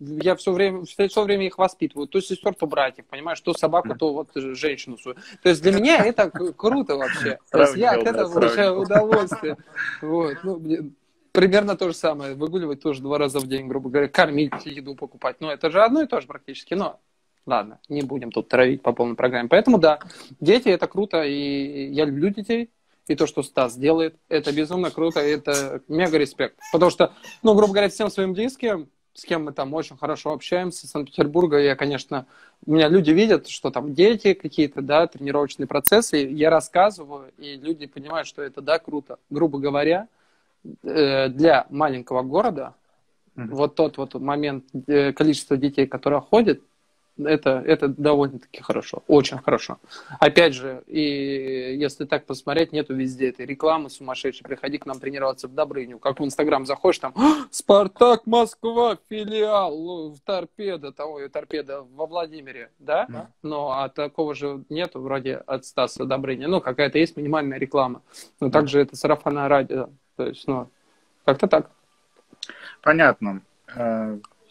Я все время их воспитываю. То сестер, то братьев, понимаешь, то собаку, то вот женщину свою. То есть для меня это круто вообще. То есть я от этого получаю удовольствие. Вот, ну, блин. Примерно то же самое. Выгуливать тоже 2 раза в день, грубо говоря. Кормить, еду покупать. Ну, это же одно и то же практически. Но ладно, не будем тут травить по полной программе. Поэтому да, дети — это круто. И я люблю детей. И то, что Стас делает, это безумно круто. И это мега респект. Потому что, ну, грубо говоря, всем своим близким, с кем мы там очень хорошо общаемся, с Санкт-Петербурга, я, конечно... У меня люди видят, что там дети какие-то, да, тренировочные процессы. Я рассказываю, и люди понимают, что это, да, круто. Грубо говоря, для маленького города вот тот вот момент, количество детей, которые ходят, это довольно-таки хорошо, очень хорошо. Опять же, и если так посмотреть, нету везде этой рекламы сумасшедшей. Приходи к нам тренироваться в Добрыню. Как в Инстаграм заходишь, там «Спартак, Москва, филиал, Торпеда», того и Торпеда во Владимире, да? Но а такого же нету вроде от Стаса Добрыни. Ну, какая-то есть минимальная реклама. Но также это сарафанное радио. То есть, ну, как-то так. Понятно.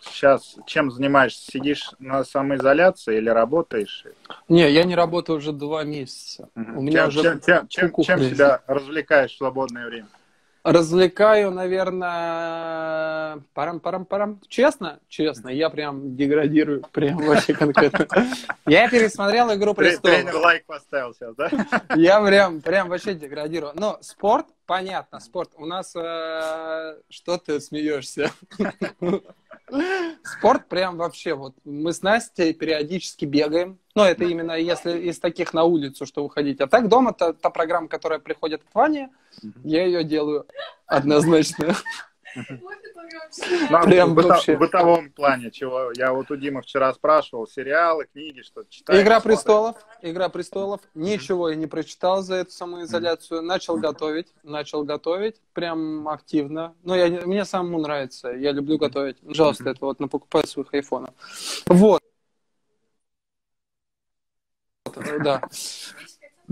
Сейчас чем занимаешься? Сидишь на самоизоляции или работаешь? Не, я не работаю уже 2 месяца. У меня чем себя развлекаешь в свободное время? Развлекаю, наверное, парам-парам-парам. Честно, я прям деградирую, прям вообще конкретно. Я пересмотрел «Игру престолов». Тренер лайк поставил сейчас, да? Я прям вообще деградирую. Но спорт, понятно, спорт. У нас... Что ты смеешься? Спорт прям вообще. Вот мы с Настей периодически бегаем. Но это именно если из таких на улицу, что уходить. А так дома та программа, которая приходит от Вани, я ее делаю однозначно. Прям в бытовом плане, чего я вот у Димы вчера спрашивал, сериалы, книги, что-то читаю. «Игра престолов». Ничего я не прочитал за эту самоизоляцию. Начал готовить прям активно. Но мне самому нравится, я люблю готовить. Пожалуйста, это вот напокупай своих айфонов. Вот.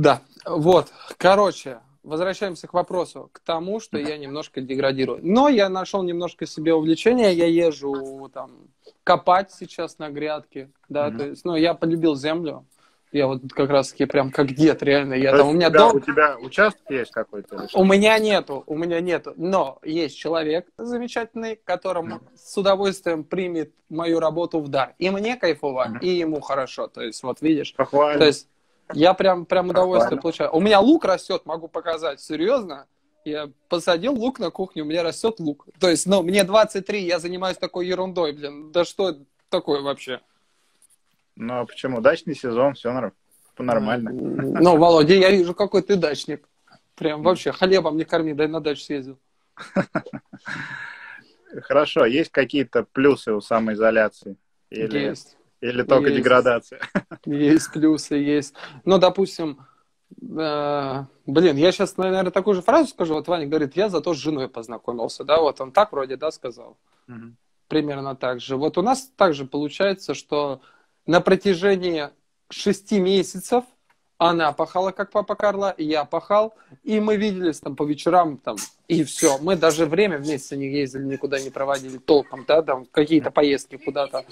Да. Вот. Короче. Возвращаемся к вопросу, к тому, что я немножко деградирую. Но я нашел немножко себе увлечение. Я езжу там копать сейчас на грядке. Да, то есть, ну, я полюбил землю. Я вот как раз-таки прям как дед, реально. Я, там, у меня у тебя участок есть какой-то? У меня нету. Но есть человек замечательный, которому с удовольствием примет мою работу в дар. И мне кайфово, и ему хорошо. То есть, вот видишь. Похвально. То есть, я прям удовольствие получаю. У меня лук растет, могу показать, серьезно. Я посадил лук на кухню, у меня растет лук. То есть, ну, мне 23, я занимаюсь такой ерундой, блин. Да что это такое вообще? Ну, почему? Дачный сезон, все нормально. Ну, Володя, я вижу, какой ты дачник. Прям вообще, хлебом не корми, дай на дачу съездил. Хорошо, есть какие-то плюсы у самоизоляции? Есть. Или только есть деградация? Есть плюсы, есть. Ну, допустим, я сейчас, наверное, такую же фразу скажу. Вот Ваня говорит, я зато с женой познакомился. Да, вот он так вроде, да, сказал. Примерно так же. Вот у нас также получается, что на протяжении 6 месяцев она пахала, как папа Карла, я пахал, и мы виделись там по вечерам, там, и все. Мы даже время вместе не ездили, никуда не проводили толком, да, там, какие-то поездки куда-то.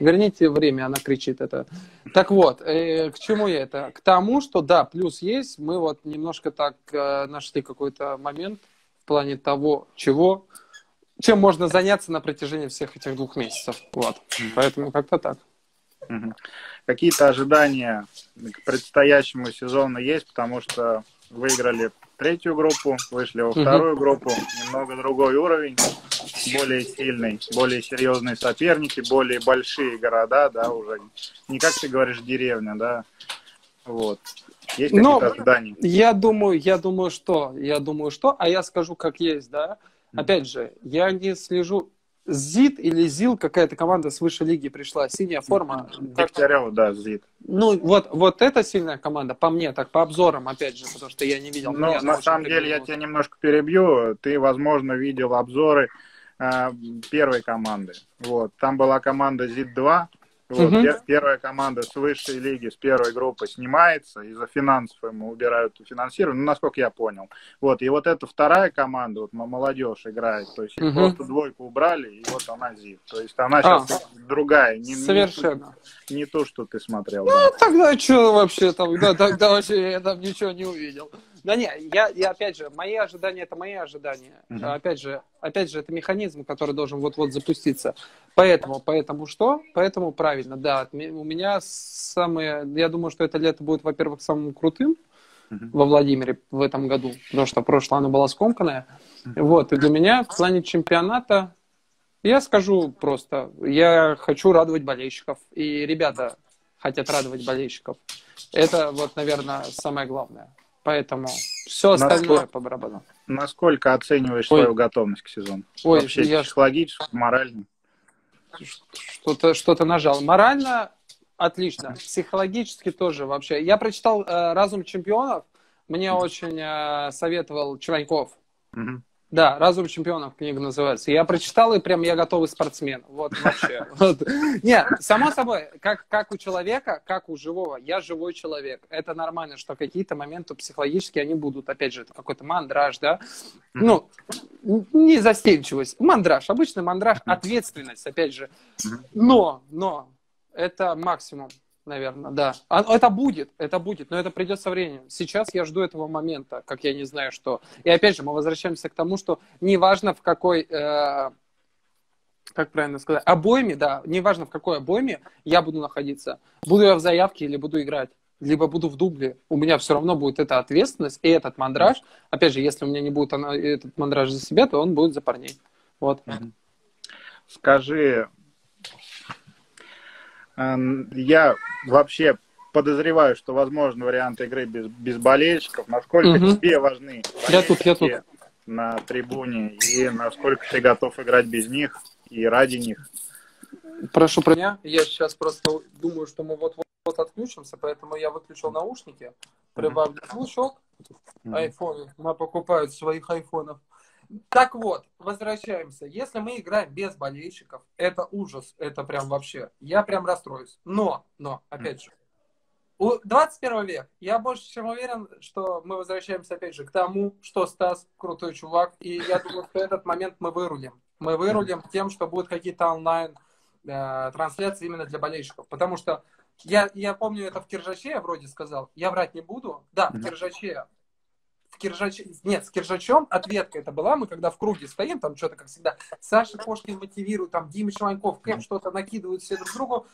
Верните время, она кричит это. Так вот, к чему я это? К тому, что, да, плюс есть, мы вот немножко так нашли какой-то момент в плане того, чем можно заняться на протяжении всех этих 2 месяцев, вот. Поэтому как-то так. Какие-то ожидания к предстоящему сезону есть, потому что выиграли 3-ю группу, вышли во 2-ю группу, немного другой уровень, более сильный, более серьезные соперники, более большие города, да, уже не как ты говоришь деревня, да, вот. Есть какие-то ожидания? Я думаю, что, а я скажу как есть, да. Опять же, я не слежу. ЗИД или ЗИЛ, какая-то команда с высшей лиги пришла, синяя форма. Дегтярева, да, ЗИД. Ну, вот эта сильная команда, по мне, так, по обзорам, опять же, потому что я не видел. Ну, на самом деле, я тебя немножко перебью. Ты, возможно, видел обзоры первой команды. Вот, там была команда ЗИД-2. Вот, первая команда с высшей лиги, с первой группы снимается, из-за финансов ему убирают финансирование, ну, насколько я понял. Вот, и вот эта вторая команда, вот молодежь играет, то есть просто двойку убрали, и вот она ЗИД. То есть она сейчас другая. Совершенно. Не то, что ты смотрел. Ну, да. Тогда что вообще там, тогда вообще я там ничего не увидел. Да не, я опять же, мои ожидания, это мои ожидания. Опять же, это механизм, который должен вот-вот запуститься. Поэтому правильно, да. У меня я думаю, что это лето будет, во-первых, самым крутым во Владимире в этом году, потому что прошлое оно было скомканное. Вот, и для меня в плане чемпионата, я скажу просто, я хочу радовать болельщиков, и ребята хотят радовать болельщиков. Это вот, наверное, самое главное. Поэтому все остальное по барабану. Насколько оцениваешь свою готовность к сезону? Вообще психологически, морально? Что-то нажал. Морально отлично. Психологически тоже вообще. Я прочитал «Разум чемпионов». Мне очень советовал Чуванков. Да, «Разум чемпионов» книга называется. Я прочитал, и прям я готовый спортсмен. Вот вообще. Нет, само собой, как у человека, как у живого. Я живой человек. Это нормально, что какие-то моменты психологические, они будут. Опять же, это какой-то мандраж, да? Ну, не застенчивость. Мандраж. Обычный мандраж. Ответственность, опять же. Но это максимум, наверное, да. Это будет, но это придет со временем. Сейчас я жду этого момента, как я не знаю что. И опять же, мы возвращаемся к тому, что неважно в какой, как правильно сказать, обойме, да, неважно в какой обойме я буду находиться. Буду я в заявке или буду играть, либо буду в дубле. У меня все равно будет эта ответственность и этот мандраж. Опять же, если у меня не будет этот мандраж за себя, то он будет за парней. Вот. Скажи... Я вообще подозреваю, что возможны варианты игры без болельщиков. Насколько тебе важны болельщики на трибуне и насколько ты готов играть без них и ради них? Прошу прощения. Я сейчас просто думаю, что мы вот-вот отключимся, поэтому я выключил наушники, прибавлю звучок. Айфоны. Мы покупают своих айфонов. Так вот, возвращаемся. Если мы играем без болельщиков, это ужас, это прям вообще. Я прям расстроюсь. Но, опять же, 21 век. Я больше чем уверен, что мы возвращаемся опять же к тому, что Стас крутой чувак. И я думаю, что этот момент мы вырулим. Мы вырулим тем, что будут какие-то онлайн-трансляции именно для болельщиков. Потому что я помню, это в Киржаче я вроде сказал. Я врать не буду. Да, в Киржаче. С Киржачом ответка это была. Мы когда в круге стоим, там что-то, как всегда, Саша Кошкин мотивирует, там Дима Чуванков, Кэп что-то накидывают все друг другу.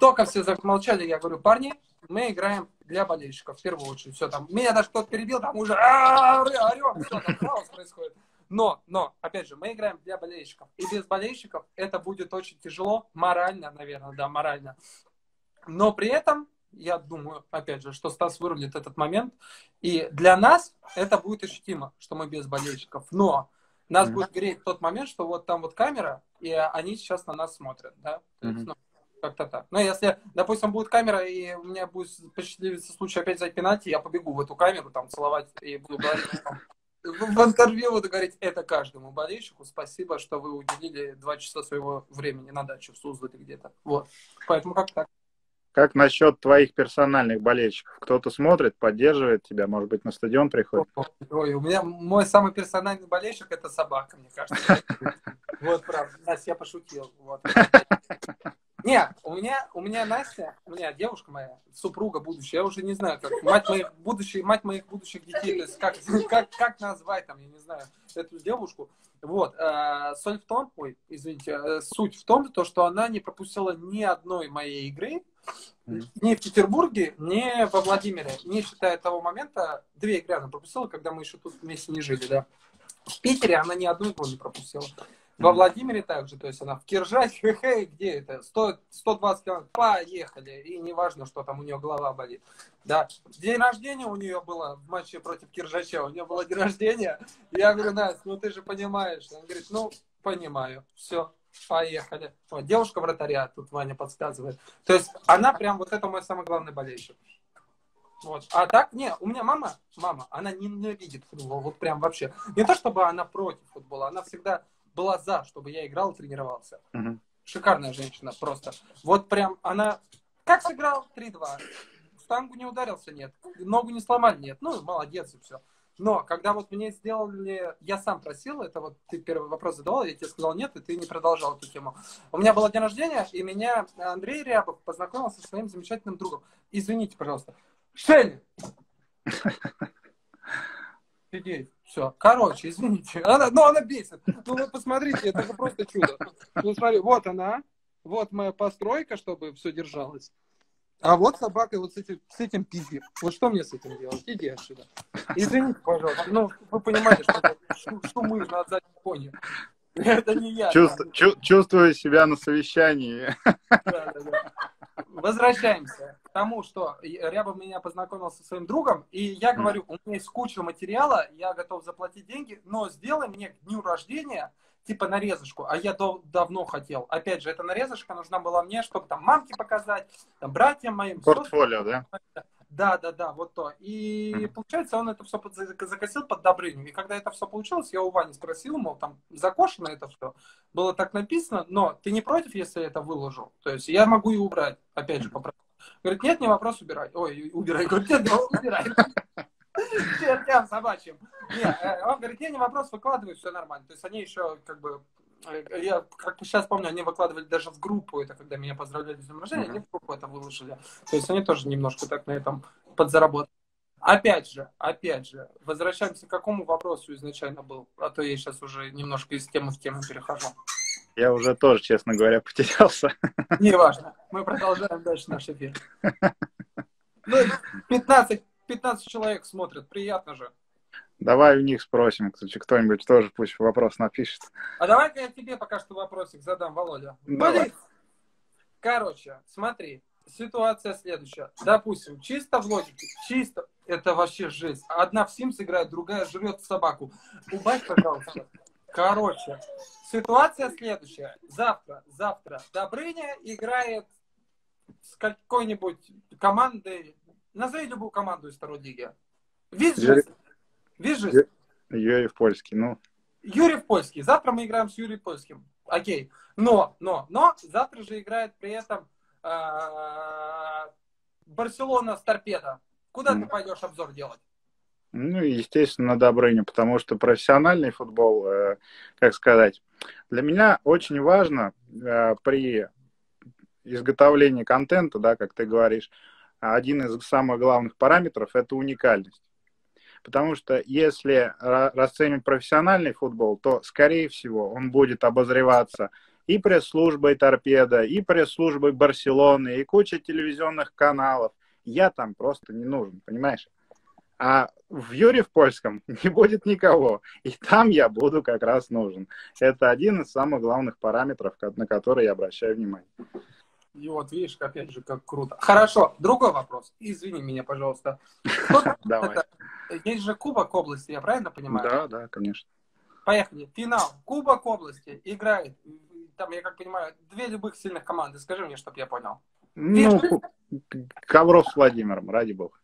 Только все замолчали, я говорю, парни, мы играем для болельщиков в первую очередь. Все там. Меня даже кто-то перебил, там уже орем, все там хаос происходит. Но, опять же, мы играем для болельщиков. И без болельщиков это будет очень тяжело, морально, наверное, да, морально. Но при этом, я думаю, опять же, что Стас вырулит этот момент. И для нас это будет ощутимо, что мы без болельщиков. Но нас будет греть тот момент, что вот там вот камера, и они сейчас на нас смотрят, да? Ну, как-то так. Но если, допустим, будет камера, и у меня будет посчастливиться случай опять взять пенальти, я побегу в эту камеру, там, целовать, и буду говорить, там, в интервью буду говорить, это каждому болельщику. Спасибо, что вы уделили 2 часа своего времени на даче в Суздале где-то. Вот. Поэтому как так. Как насчет твоих персональных болельщиков? Кто-то смотрит, поддерживает тебя, может быть, на стадион приходит? Ой, у меня мой самый персональный болельщик – это собака, мне кажется. Вот, правда. Настя, я пошутил. Нет, у меня Настя, у меня девушка моя, супруга будущая, я уже не знаю, как, мать моих будущих детей, то есть как назвать там, я не знаю, эту девушку. Вот, суть в том, что она не пропустила ни одной моей игры, ни в Петербурге, ни во Владимире, не считая того момента, 2 игры она пропустила, когда мы еще тут вместе не жили, да. В Питере она ни одну игру не пропустила. Во Владимире также, то есть она в Киржаче, где это, 120 километров, поехали, и неважно, что там у нее голова болит. Да. День рождения у нее было в матче против Киржача, у нее было день рождения, я говорю, Настя, ну ты же понимаешь, она говорит, ну, понимаю, все, поехали. Вот, девушка вратаря, тут Ваня подсказывает, то есть она прям, вот это мой самый главный болельщик. Вот. А так, не, у меня мама, она ненавидит футбол, вот прям вообще, не то чтобы она против футбола, она всегда была за, чтобы я играл и тренировался. Шикарная женщина просто. Вот прям она... Как сыграл? 3-2. В штангу не ударился? Нет. Ногу не сломали? Нет. Ну, молодец и все. Но когда вот мне сделали... Я сам просил, это вот ты первый вопрос задавал, я тебе сказал нет, и ты не продолжал эту тему. У меня было день рождения, и меня Андрей Рябов познакомился со своим замечательным другом. Извините, пожалуйста. Шелли! Сидеть. Все. Короче, извините. Она бесит. Ну, вы посмотрите, это же просто чудо. Ну, смотри, вот она. Вот моя постройка, чтобы все держалось. А вот собака вот с этим пиздит. Вот что мне с этим делать? Иди отсюда. Извините, пожалуйста. Ну, вы понимаете, что мы на заднем фоне. Это не я. Чувствую себя на совещании. Да. Возвращаемся к тому, что Рябов меня познакомил со своим другом, и я говорю, у меня есть куча материала, я готов заплатить деньги, но сделай мне к дню рождения, типа нарезочку, а я давно хотел. Опять же, эта нарезочка нужна была мне, чтобы там мамке показать, там, братьям моим. Портфолио, да? Да, вот то. И получается, он это все закосил под Добрыню. И когда это все получилось, я у Вани спросил, мол, там закошено это все. Было так написано, но ты не против, если я это выложу? То есть я могу и убрать, опять же, попросить. Говорит, нет, не вопрос, убирай. Ой, убирай. Говорит, нет, убирай. Чертям собачьим. Он говорит, нет, не вопрос, выкладывай, все нормально. То есть они еще как бы... Я, как сейчас помню, они выкладывали даже в группу, это когда меня поздравляли с днем рождения, они в группу это выложили. То есть они тоже немножко так на этом подзаработали. Опять же, возвращаемся к какому вопросу изначально был, а то я сейчас уже немножко из темы в тему перехожу. Я уже тоже, честно говоря, потерялся. Неважно, мы продолжаем дальше наш эфир. 15 человек смотрят, приятно же. Давай у них спросим, кто-нибудь тоже пусть вопрос напишет. А давай-ка я тебе пока что вопросик задам, Володя. Давай. Короче, смотри, ситуация следующая. Допустим, чисто в логике, чисто, это вообще жесть. Одна в Sims играет, другая жрет собаку. Убавь, пожалуйста. Короче, ситуация следующая. Завтра Добрыня играет с какой-нибудь командой. Назови любую команду из второй лиги. Вижу. Юрий Польский, ну. Юрий Польский. Завтра мы играем с Юрием Польским. Окей. Но завтра же играет при этом Барселона с Торпеда. Куда ты пойдешь обзор делать? Ну, естественно, на Добрыню, потому что профессиональный футбол, как сказать, для меня очень важно при изготовлении контента, да, как ты говоришь, один из самых главных параметров – это уникальность. Потому что если расценивать профессиональный футбол, то, скорее всего, он будет обозреваться и пресс-службой «Торпеда», и пресс-службой «Барселоны», и куча телевизионных каналов. Я там просто не нужен, понимаешь? А в Юре в Польском не будет никого. И там я буду как раз нужен. Это один из самых главных параметров, на который я обращаю внимание. И вот видишь, опять же, как круто. Хорошо, другой вопрос. Извини меня, пожалуйста. Давай. Есть же Кубок области, я правильно понимаю? Да, конечно. Поехали. Финал. Кубок области играет, там, я как понимаю, две любых сильных команды. Скажи мне, чтобы я понял. Ну, Ковров с Владимиром, ради бога.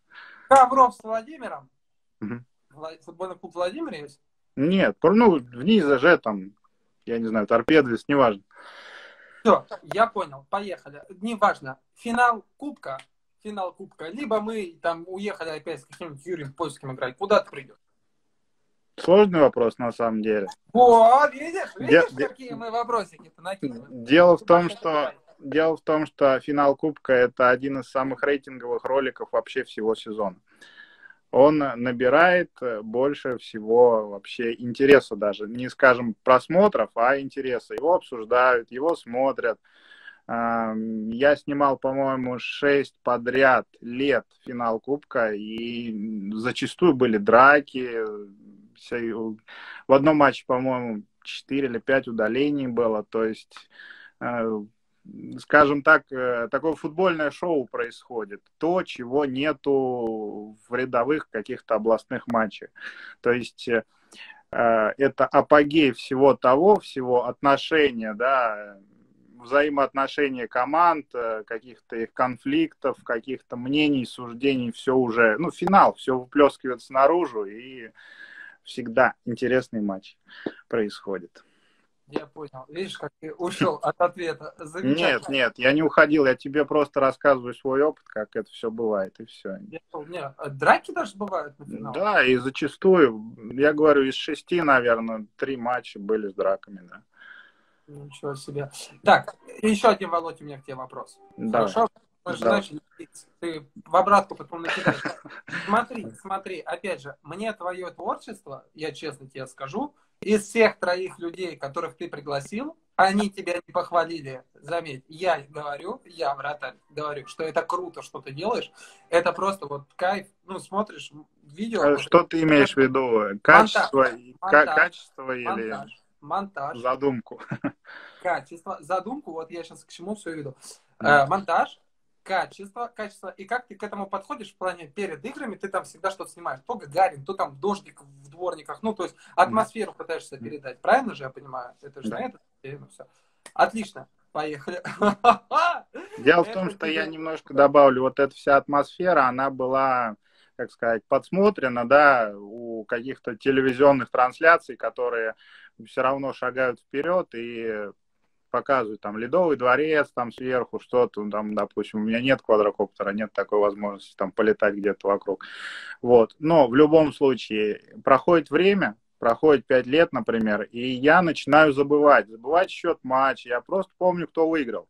Ковров с Владимиром? Футбольный клуб Владимир есть? Нет, ну, вниз же там, я не знаю, Торпеда, здесь, неважно. Все, я понял, поехали. Неважно, финал Кубка, либо мы там уехали опять с каким-нибудь Юрием Польским играть. Куда ты придешь? Сложный вопрос, на самом деле. О, видишь, какие мы вопросики-то накидываем. Дело в том, что финал Кубка – это один из самых рейтинговых роликов вообще всего сезона. Он набирает больше всего вообще интереса даже. Не, скажем, просмотров, а интереса. Его обсуждают, его смотрят. Я снимал, по-моему, 6 подряд лет финал Кубка, и зачастую были драки. В одном матче, по-моему, 4 или 5 удалений было. То есть, скажем так, такое футбольное шоу происходит. То, чего нету в рядовых каких-то областных матчах. То есть это апогей всего того, всего отношения, да, взаимоотношения команд, каких-то их конфликтов, каких-то мнений, суждений. Все уже, ну, финал, все выплескивается наружу, и всегда интересный матч происходит. Я понял. Видишь, как ты ушел от ответа. Нет, я не уходил. Я тебе просто рассказываю свой опыт, как это все бывает, и все. Драки даже бывают на финале? Да, и зачастую, я говорю, из 6, наверное, 3 матча были с драками, да. Ничего себе. Так, еще один, Володь, у меня к тебе вопрос. Да. Хорошо? Значит, ты в обратку потом накидаешь. Смотри, опять же, мне твое творчество, я честно тебе скажу, из всех 3 людей, которых ты пригласил, они тебя не похвалили. Заметь, я, вратарь, говорю, что это круто, что ты делаешь. Это просто вот кайф. Ну, смотришь видео. Что ты имеешь в виду? Качество или... Монтаж. Задумку. Качество. Задумку. Вот я сейчас к чему все веду. Монтаж. Качество. И как ты к этому подходишь в плане перед играми? Ты там всегда что-то снимаешь. То Гагарин, то там дождик в дворниках. Ну, то есть атмосферу пытаешься передать. Правильно же я понимаю? Это же на это. Отлично. Поехали. Дело в том, что я немножко добавлю. Вот эта вся атмосфера, она была, как сказать, подсмотрена, да, у каких-то телевизионных трансляций, которые все равно шагают вперед и показывают там Ледовый дворец, там сверху что-то, там, допустим, у меня нет квадрокоптера, нет такой возможности там полетать где-то вокруг. Вот. Но в любом случае проходит время, проходит 5 лет, например, и я начинаю забывать счет матча, я просто помню, кто выиграл.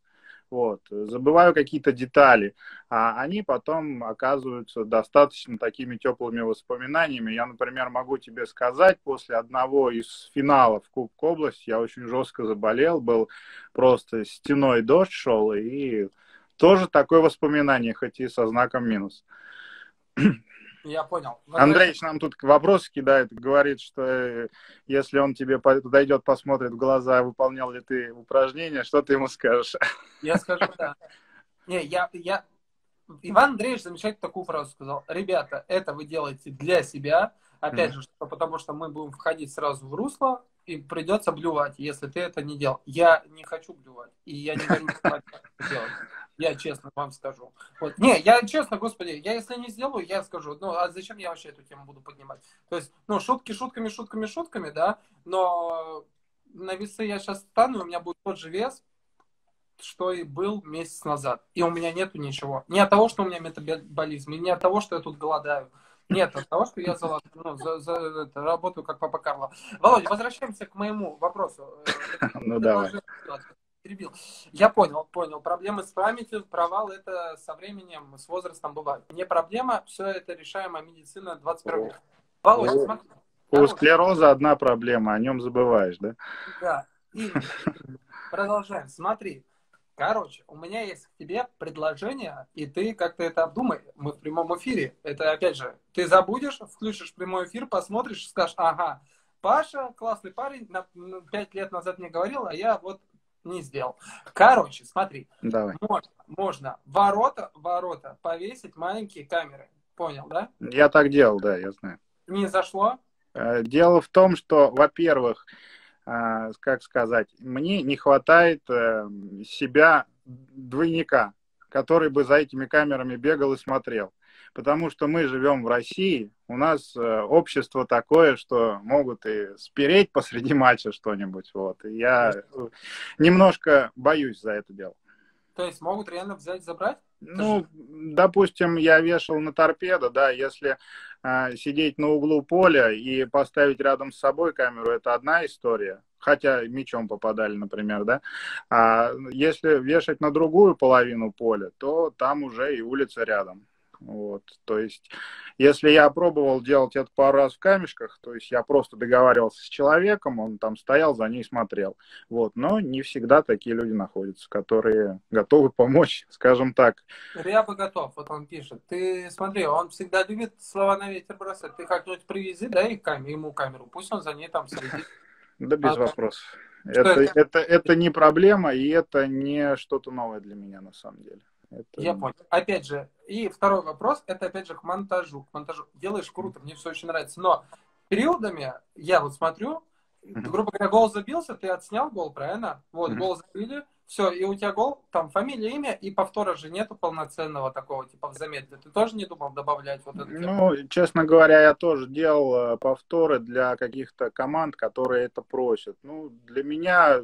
Вот. Забываю какие-то детали, а они потом оказываются достаточно такими теплыми воспоминаниями. Я, например, могу тебе сказать, после одного из финалов Кубка области я очень жестко заболел, был просто стеной дождь шел, и тоже такое воспоминание, хоть и со знаком минус. Я понял. Андреевич нам тут вопросы кидает, говорит, что если он тебе подойдет, посмотрит в глаза, выполнял ли ты упражнения, что ты ему скажешь? Я скажу, да. Не, Иван Андреевич замечательно такую фразу сказал. Ребята, это вы делаете для себя. Опять же, потому что мы будем входить сразу в русло, и придется блювать, если ты это не делал. Я не хочу блювать, и я не хочу делать. Я честно вам скажу. Вот. Не, я честно, господи, я если не сделаю, я скажу, ну, а зачем я вообще эту тему буду поднимать? То есть, ну, шутки шутками, да, но на весы я сейчас стану, у меня будет тот же вес, что и был месяц назад. И у меня нету ничего. Не от того, что у меня метаболизм, и не от того, что я тут голодаю. Нет, от того, что я работаю как папа Карло. Володя, возвращаемся к моему вопросу. Ну, давай. Я понял. Проблемы с памятью, провал это со временем, с возрастом бывает. Не проблема, все это решаемая медицина 21 века. Володя, смотри. У склероза одна проблема, о нем забываешь, да? Да. И продолжаем. Смотри. Короче, у меня есть к тебе предложение, и ты как-то это обдумай. Мы в прямом эфире. Это, опять же, ты забудешь, включишь прямой эфир, посмотришь, скажешь, ага, Паша, классный парень, 5 лет назад мне говорил, а я вот не сделал. Короче, смотри. Давай. Можно ворота повесить маленькие камеры. Понял, да? Я так делал, да, я знаю. Не зашло? Дело в том, что, во-первых, как сказать, мне не хватает себя двойника, который бы за этими камерами бегал и смотрел. Потому что мы живем в России, у нас общество такое, что могут и спереть посреди матча что-нибудь. Вот. И я немножко боюсь за это дело. То есть могут реально взять, забрать? Ну, допустим, я вешал на Торпеду, да, если сидеть на углу поля и поставить рядом с собой камеру, это одна история, хотя мячом попадали, например, да, а если вешать на другую половину поля, то там уже и улица рядом, вот, то есть, если я пробовал делать это пару раз в камешках, то есть я просто договаривался с человеком, он там стоял, за ней смотрел, вот, но не всегда такие люди находятся, которые готовы помочь, скажем так. Рябов готов, вот он пишет, ты смотри, он всегда любит слова на ветер бросать, ты как-нибудь привези, да, ему камеру, пусть он за ней там следит. Да без вопросов. Это не проблема, и это не что-то новое для меня на самом деле. Это... Я понял. Опять же, и второй вопрос, это опять же к монтажу. Делаешь круто, мне все очень нравится. Но периодами, я вот смотрю, грубо говоря, гол забился, ты отснял гол, правильно? Вот, гол забили, все, и у тебя гол, там фамилия, имя, и повтора же нету полноценного такого, типа в замедлении. Ты тоже не думал добавлять вот это? Ну, честно говоря, я тоже делал повторы для каких-то команд, которые это просят. Ну, для меня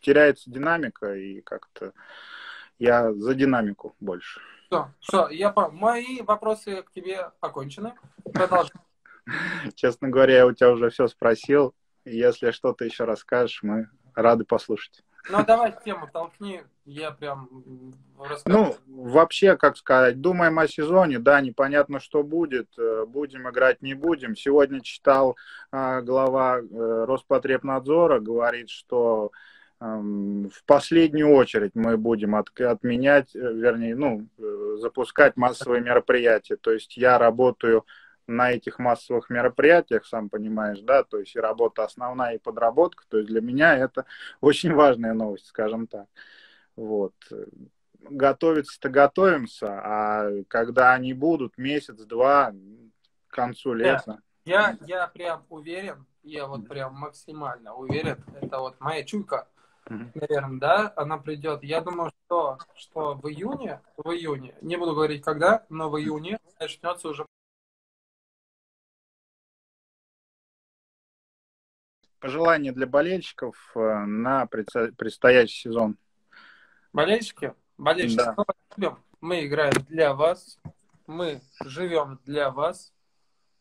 теряется динамика, и как-то я за динамику больше. Все, я понял. Мои вопросы к тебе окончены. Продолжим. Честно говоря, я у тебя уже все спросил. Если что-то еще расскажешь, мы рады послушать. Ну, давай тему толкни, я прям расскажу. Ну, вообще, как сказать, думаем о сезоне, да, непонятно, что будет, будем играть, не будем. Сегодня читал глава Роспотребнадзора, говорит, что в последнюю очередь мы будем отменять, вернее, ну, запускать массовые мероприятия. То есть я работаю на этих массовых мероприятиях, сам понимаешь, да, то есть и работа основная, и подработка. То есть для меня это очень важная новость, скажем так. Вот. Готовиться-то готовимся, а когда они будут, месяц-два, к концу лета. Я прям уверен, я вот прям максимально уверен, это вот моя чуйка. Наверное, да, она придет. Я думаю, что в июне, не буду говорить когда, но в июне начнется уже. Пожелания для болельщиков на предстоящий сезон. Болельщики, да. Мы играем для вас, мы живем для вас,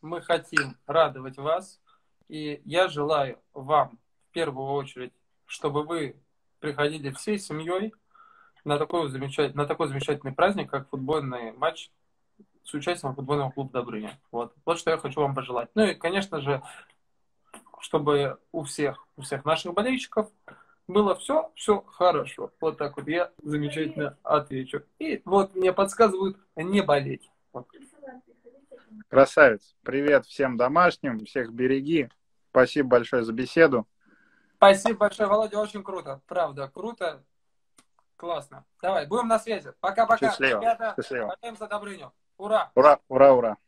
мы хотим радовать вас, и я желаю вам в первую очередь, чтобы вы приходили всей семьей на такой замечательный праздник, как футбольный матч с участием футбольного клуба «Добрыня». Вот что я хочу вам пожелать. Ну и, конечно же, чтобы у всех наших болельщиков было все хорошо. Вот так вот я замечательно отвечу. И вот мне подсказывают не болеть. Вот. Красавец. Привет всем домашним, всех береги. Спасибо большое за беседу. Спасибо большое, Володя, очень круто. Правда, круто. Классно. Давай, будем на связи. Пока-пока. Счастливо. Ребята, счастливо. Болеем за Добрыню. Ура! Ура, ура, ура.